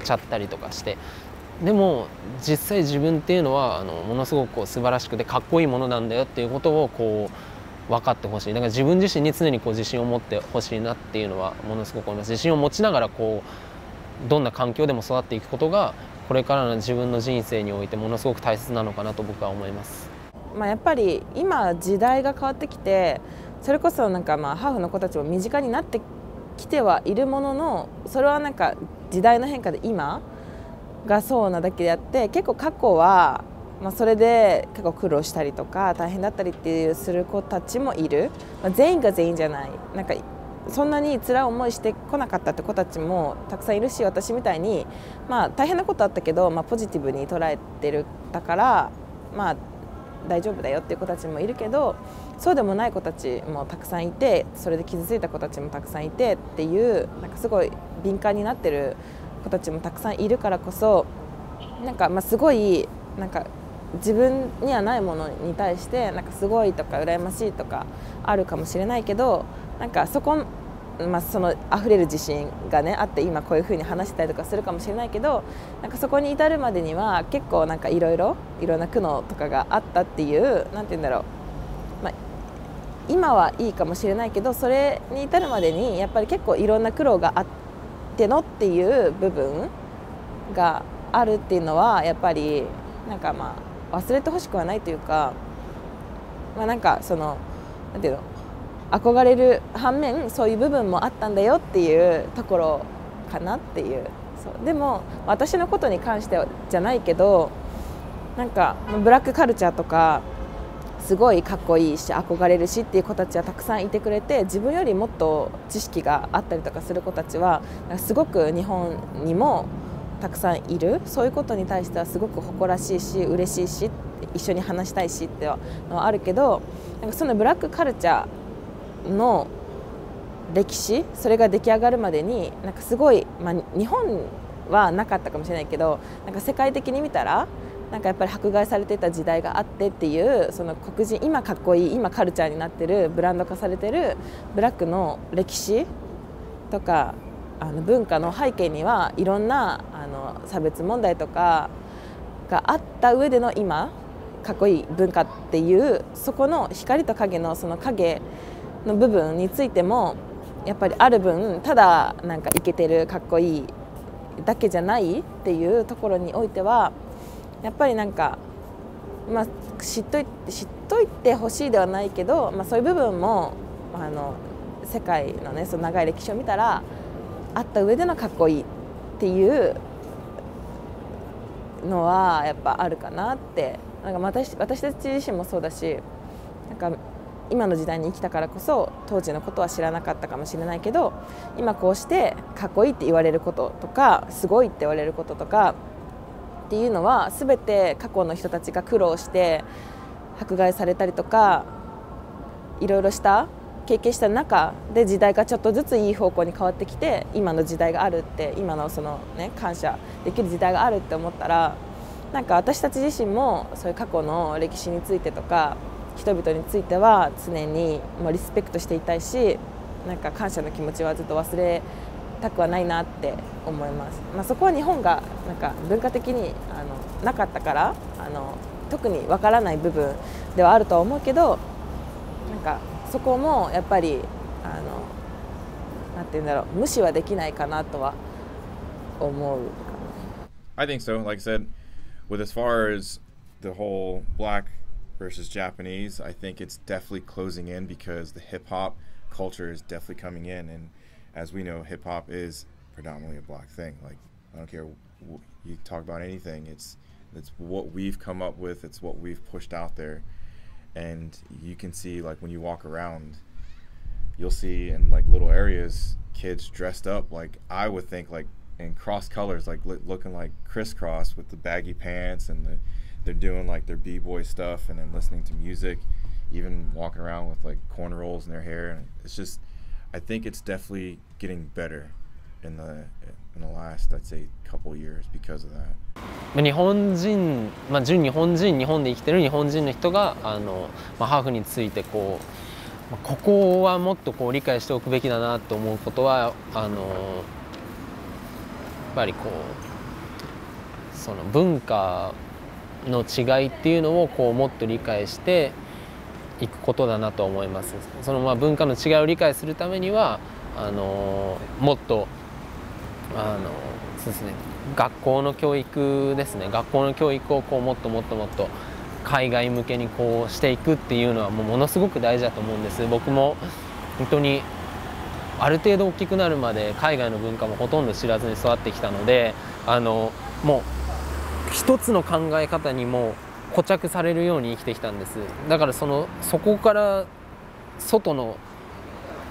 ちゃったりとかして、でも実際自分っていうのはあのものすごくこう素晴らしくてかっこいいものなんだよっていうことをこう分かってほしい。だから自分自身に常にこう自信を持ってほしいなっていうのはものすごく思います。自信を持ちながらこうどんな環境でも育っていくことがこれからの自分の人生においてものすごく大切なのかなと僕は思います。まあやっぱり今時代が変わってきて、それこそなんかまあハーフの子たちも身近になってきてはいるものの、それはなんか時代の変化で今がそうなだけであって、結構過去はまあそれで結構苦労したりとか大変だったりっていうする子たちもいる、まあ、全員が全員じゃない、なんかそんなに辛い思いしてこなかったって子たちもたくさんいるし、私みたいにまあ大変なことあったけど、まあポジティブに捉えてるだからまあ大丈夫だよっていう子たちもいるけど、そうでもない子たちもたくさんいて、それで傷ついた子たちもたくさんいてっていう、なんかすごい敏感になってる子たちもたくさんいるからこそ、なんかまあすごいなんか自分にはないものに対してなんかすごいとか羨ましいとかあるかもしれないけど、なんかそこ、まあ、その溢れる自信が、ね、あって今こういうふうに話したりとかするかもしれないけど、なんかそこに至るまでには結構なんかいろいろいろんな苦悩とかがあったっていう、なんて言うんだろう、まあ、今はいいかもしれないけど、それに至るまでにやっぱり結構いろんな苦労があってのっていう部分があるっていうのはやっぱりなんかまあ忘れてほしくはないというか、まあ、なんかそのなんていうの憧れる反面そういう部分もあったんだよっていうところかなっていう。そうでも私のことに関してはじゃないけど、なんかブラックカルチャーとかすごいかっこいいし憧れるしっていう子たちはたくさんいてくれて、自分よりもっと知識があったりとかする子たちはすごく日本にもたくさんいる。そういうことに対してはすごく誇らしいし嬉しいし一緒に話したいしっていうのはあるけど、なんかそのブラックカルチャーの歴史、それが出来上がるまでになんかすごい、まあ、日本はなかったかもしれないけど、なんか世界的に見たらなんかやっぱり迫害されてた時代があってっていう、その黒人今かっこいい今カルチャーになってるブランド化されてるブラックの歴史とかあの文化の背景にはいろんなあの差別問題とかがあった上での今かっこいい文化っていう、そこの光と影のその影の部分についてもやっぱりある分、ただなんかイケてるかっこいいだけじゃないっていうところにおいてはやっぱりなんか、まあ、知っといて知っといてほしいではないけど、まあ、そういう部分もあの世界のね、その長い歴史を見たらあった上でのかっこいいっていうのはやっぱあるかなって。なんか私、私たち自身もそうだし、なんか今の時代に生きたからこそ当時のことは知らなかったかもしれないけど、今こうしてかっこいいって言われることとかすごいって言われることとかっていうのは全て過去の人たちが苦労して迫害されたりとかいろいろした経験した中で、時代がちょっとずついい方向に変わってきて今の時代があるって、今のそのね、感謝できる時代があるって思ったら、なんか私たち自身もそういう過去の歴史についてとか人々については常にもうリスペクトしていたいし、なんか感謝の気持ちはずっと忘れたくはないなって思います。まあ、そこは日本がなんか文化的にあのなかったから、あの特にわからない部分ではあるとは思うけど、なんかそこもやっぱりあのなんて言うんだろう、無視はできないかなとは思う。I think so. Like I said, with as far as the whole black versus Japanese, I think it's definitely closing in because the hip hop culture is definitely coming in, and as we know, hip hop is predominantly a black thing. Like I don't care w you talk about anything, it's it's what we've come up with, it's what we've pushed out there. And you can see, like when you walk around, you'll see in like little areas kids dressed up like I would think like in Cross Colors, like li looking like Crisscross with the baggy pants, and the, they're doing like their B-boy stuff and then listening to music, even walking around with like cornrows in their hair. And it's just, I think it's definitely getting better in the in the last, I'd say, couple years because of that.日本人、まあ、純日本人、日本で生きてる日本人の人があの、まあ、ハーフについてこう、ここはもっとこう理解しておくべきだなと思うことは、あのやっぱりこうその文化の違いっていうのをこうもっと理解していくことだなと思います。そのまあ文化の違いを理解するためにはあのもっとあのそうですね、学校の教育ですね、学校の教育をこうもっともっともっと海外向けにこうしていくっていうのはもうものすごく大事だと思うんです。僕も本当にある程度大きくなるまで海外の文化もほとんど知らずに育ってきたので、あのもう一つの考え方にも固着されるように生きてきたんです。だからそのそこから外の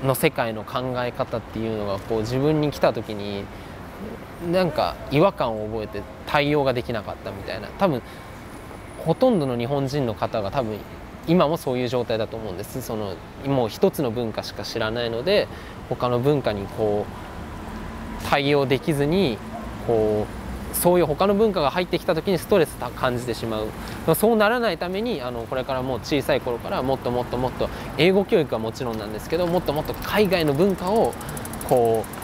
の世界の考え方っていうのがこう自分に来た時になんか違和感を覚えて対応ができなかったみたいな、多分ほとんどの日本人の方が多分今もそういう状態だと思うんです。そのもう一つの文化しか知らないので他の文化にこう対応できずにこうそういう他の文化が入ってきた時にストレスを感じてしまう。そうならないためにあのこれからもう小さい頃からもっともっともっと英語教育はもちろんなんですけど、もっともっと海外の文化をこう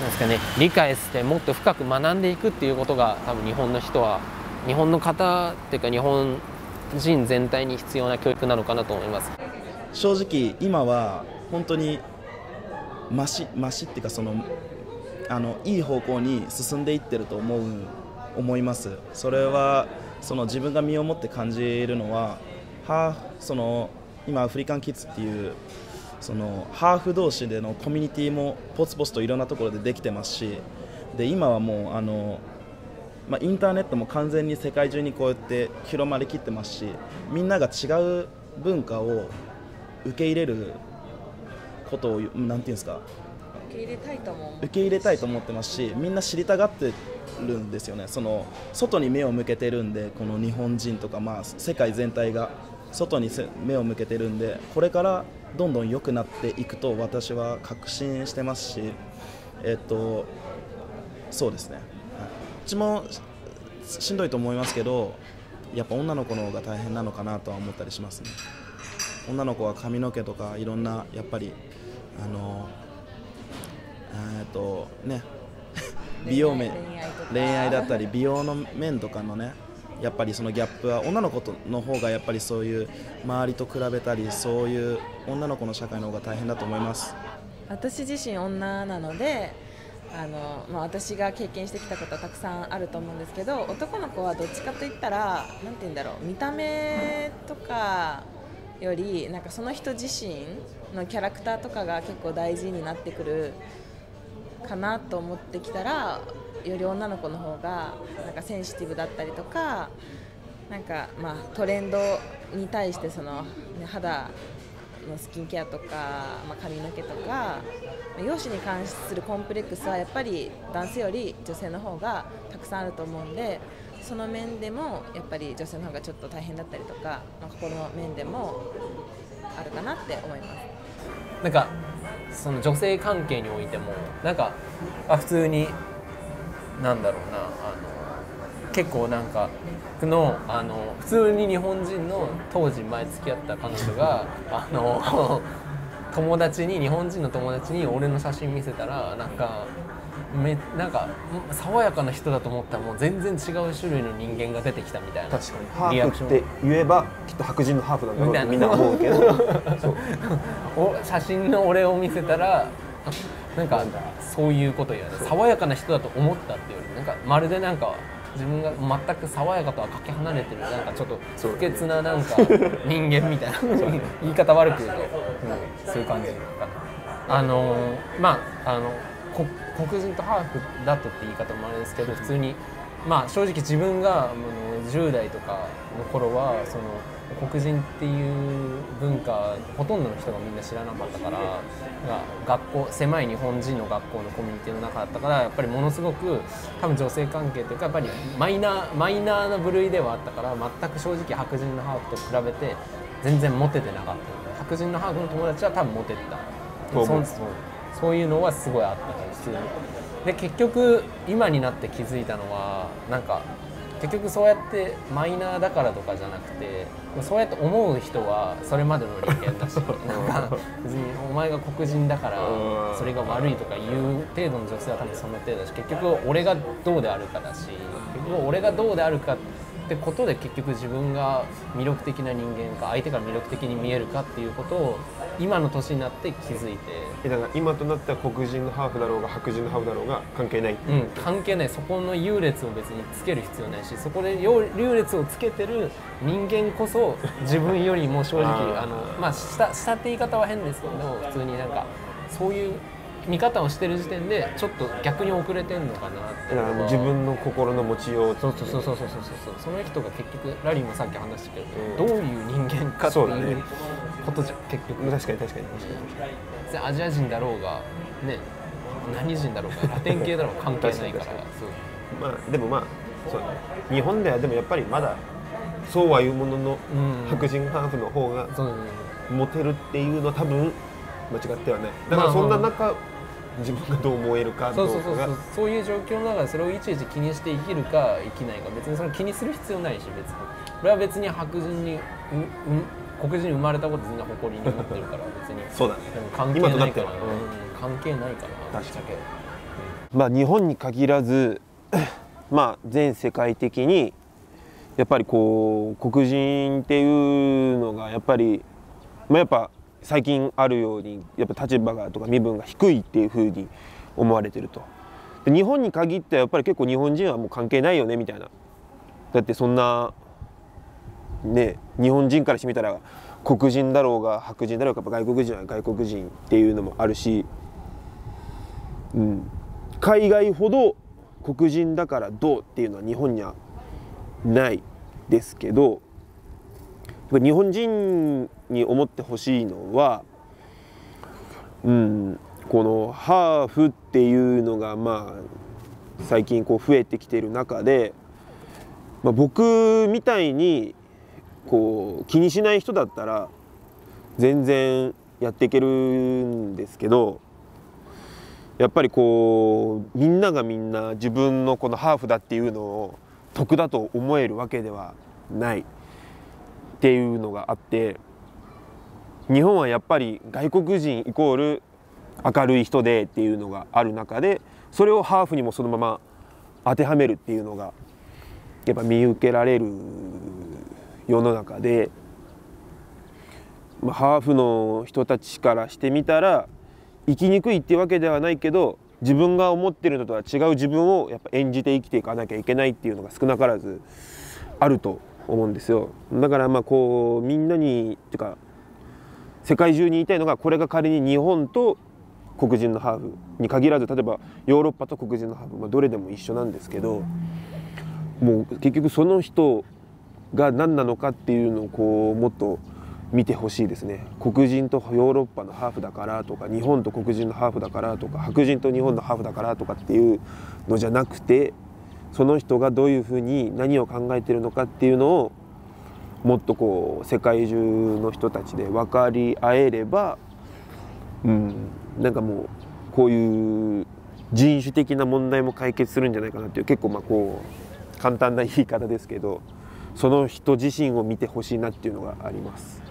なんですかね、理解してもっと深く学んでいくっていうことが多分日本の人は日本の方っていうか日本人全体に必要な教育なのかなと思います。正直今は本当にマシマシっていうかそのあのいい方向に進んでいってると思う思います。それはその自分が身をもって感じるのははその今アフリカンキッズっていう。そのハーフ同士でのコミュニティもポツポツといろんなところでできてますし、で今はもうあの、まあ、インターネットも完全に世界中にこうやって広まりきってますし、みんなが違う文化を受け入れることをなんていうんですか、受け入れたいと思う受け入れたいと思ってますし、みんな知りたがってるんですよね。その外に目を向けてるんで、この日本人とか、まあ、世界全体が外に目を向けてるんで、これからどんどん良くなっていくと私は確信してますし、えっとそうですね、はい、うちもしんどいと思いますけど、やっぱ女の子の方が大変なのかなとは思ったりしますね。女の子は髪の毛とかいろんなやっぱりあのえっとね美容面恋愛だったり美容の面とかのね、やっぱりそのギャップは女の子の方がやっぱりそういう周りと比べたりそういう女の子の社会の方が大変だと思います。私自身女なのであのまあ、私が経験してきたことはたくさんあると思うんですけど、男の子はどっちかといったらなんて言うんだろう、見た目とかよりなんかその人自身のキャラクターとかが結構大事になってくるかなと思ってきたら、より女の子の方がなんかセンシティブだったりとか、なんかまあトレンドに対してその、ね、肌のスキンケアとか、まあ、髪の毛とか容姿に関するコンプレックスはやっぱり男性より女性の方がたくさんあると思うんで、その面でもやっぱり女性の方がちょっと大変だったりとか、まあ、心の面でもあるかなって思います。なんかその女性関係においてもなんかあ普通になんだろうな、あの結構なんかのあの普通に日本人の当時前付き合った彼女があの友達に日本人の友達に俺の写真見せたらなんかめなんか爽やかな人だと思ったらもう全然違う種類の人間が出てきたみたいな。確かにリアクションハーフって言えばきっと白人のハーフなんだろうってみんな思うけどお写真の俺を見せたらなんかそういうこと言われて爽やかな人だと思ったっていうよりなんかまるでなんか自分が全く爽やかとはかけ離れてるなんかちょっと不潔ななんか人間みたいな言い方悪く言うと、うん、そういう感じかな。あのまああのこ黒人とハーフだとって言い方もあれですけど、普通にまあ正直自分がじゅう代とかの頃はその黒人っていう文化ほとんどの人がみんな知らなかったから学校狭い日本人の学校のコミュニティの中だったからやっぱりものすごく多分女性関係というかやっぱりマイナーマイナーな部類ではあったから、全く正直白人のハーフと比べて全然モテてなかった。白人のハーフの友達は多分モテてた、そうそうそういうのはすごいあったから普通に。で結局今になって気づいたのはなんか結局そうやってマイナーだからとかじゃなくて、そうやって思う人はそれまでの利権だしなんか別にお前が黒人だからそれが悪いとか言う程度の女性は多分その程度だし、結局俺がどうであるかだし、結局俺がどうであるかってことで結局自分が魅力的な人間か相手が魅力的に見えるかっていうことを今の年になって気づいて、だから今となっては黒人のハーフだろうが白人のハーフだろうが関係ない、うん関係ない。そこの優劣を別につける必要ないし、そこで優劣をつけてる人間こそ自分よりも正直あのまあ下下って言い方は変ですけど普通になんかそういう見方をしてる時点でちょっと逆に遅れてんのかなって。だから自分の心の持ちよう、そうそうそうそうそうそうそうその人が結局ラリーもさっき話したけど、どういう人間かっていうことじゃ結局。確かに確かに確かに。アジア人だろうがね何人だろうがラテン系だろうが関係ないから。まあでもまあそう日本ではでもやっぱりまだそうはいうものの白人ハーフの方がモテるっていうのは多分間違ってはない。だからそんな中自分がどう思えるかどうか、そうそうそうそう、そういう状況の中でそれをいちいち気にして生きるか生きないか、別にそれ気にする必要ないし、別に俺は別に白人にうう黒人に生まれたこと全然誇りに思ってるから別にそうだね、関係ないから、うん、関係ないから確かに、うん、まあ日本に限らずまあ全世界的にやっぱりこう黒人っていうのがやっぱりまあやっぱ最近あるようにやっぱ立場がとか身分が低いっていうふうに思われてると。で日本に限ってはやっぱり結構日本人はもう関係ないよねみたいな。だってそんなね日本人からしてみたら黒人だろうが白人だろうがやっぱ外国人は外国人っていうのもあるし、うん、海外ほど黒人だからどうっていうのは日本にはないですけど、やっぱ日本人に思ってほしいのは、うん、このハーフっていうのがまあ最近こう増えてきている中で、まあ、僕みたいにこう気にしない人だったら全然やっていけるんですけど、やっぱりこうみんながみんな自分のこのハーフだっていうのを得だと思えるわけではないっていうのがあって、日本はやっぱり外国人イコール明るい人でっていうのがある中で、それをハーフにもそのまま当てはめるっていうのがやっぱ見受けられる世の中で、まあ、ハーフの人たちからしてみたら生きにくいっていうわけではないけど自分が思ってるのとは違う自分をやっぱ演じて生きていかなきゃいけないっていうのが少なからずあると思うんですよ。だからまあこうみんなにっていうか世界中に言いたいのが、これが仮に日本と黒人のハーフに限らず、例えばヨーロッパと黒人のハーフ、まあ、どれでも一緒なんですけど、もう結局その人が何なのかっていうのをこうもっと見てほしいですね。黒人とヨーロッパのハーフだからとか、日本と黒人のハーフだからとか、白人と日本のハーフだからとかっていうのじゃなくて、その人がどういうふうに何を考えてるのかっていうのをもっとこう世界中の人たちで分かり合えれば、うん、なんかもうこういう人種的な問題も解決するんじゃないかなっていう、結構まあこう簡単な言い方ですけど、その人自身を見てほしいなっていうのがあります。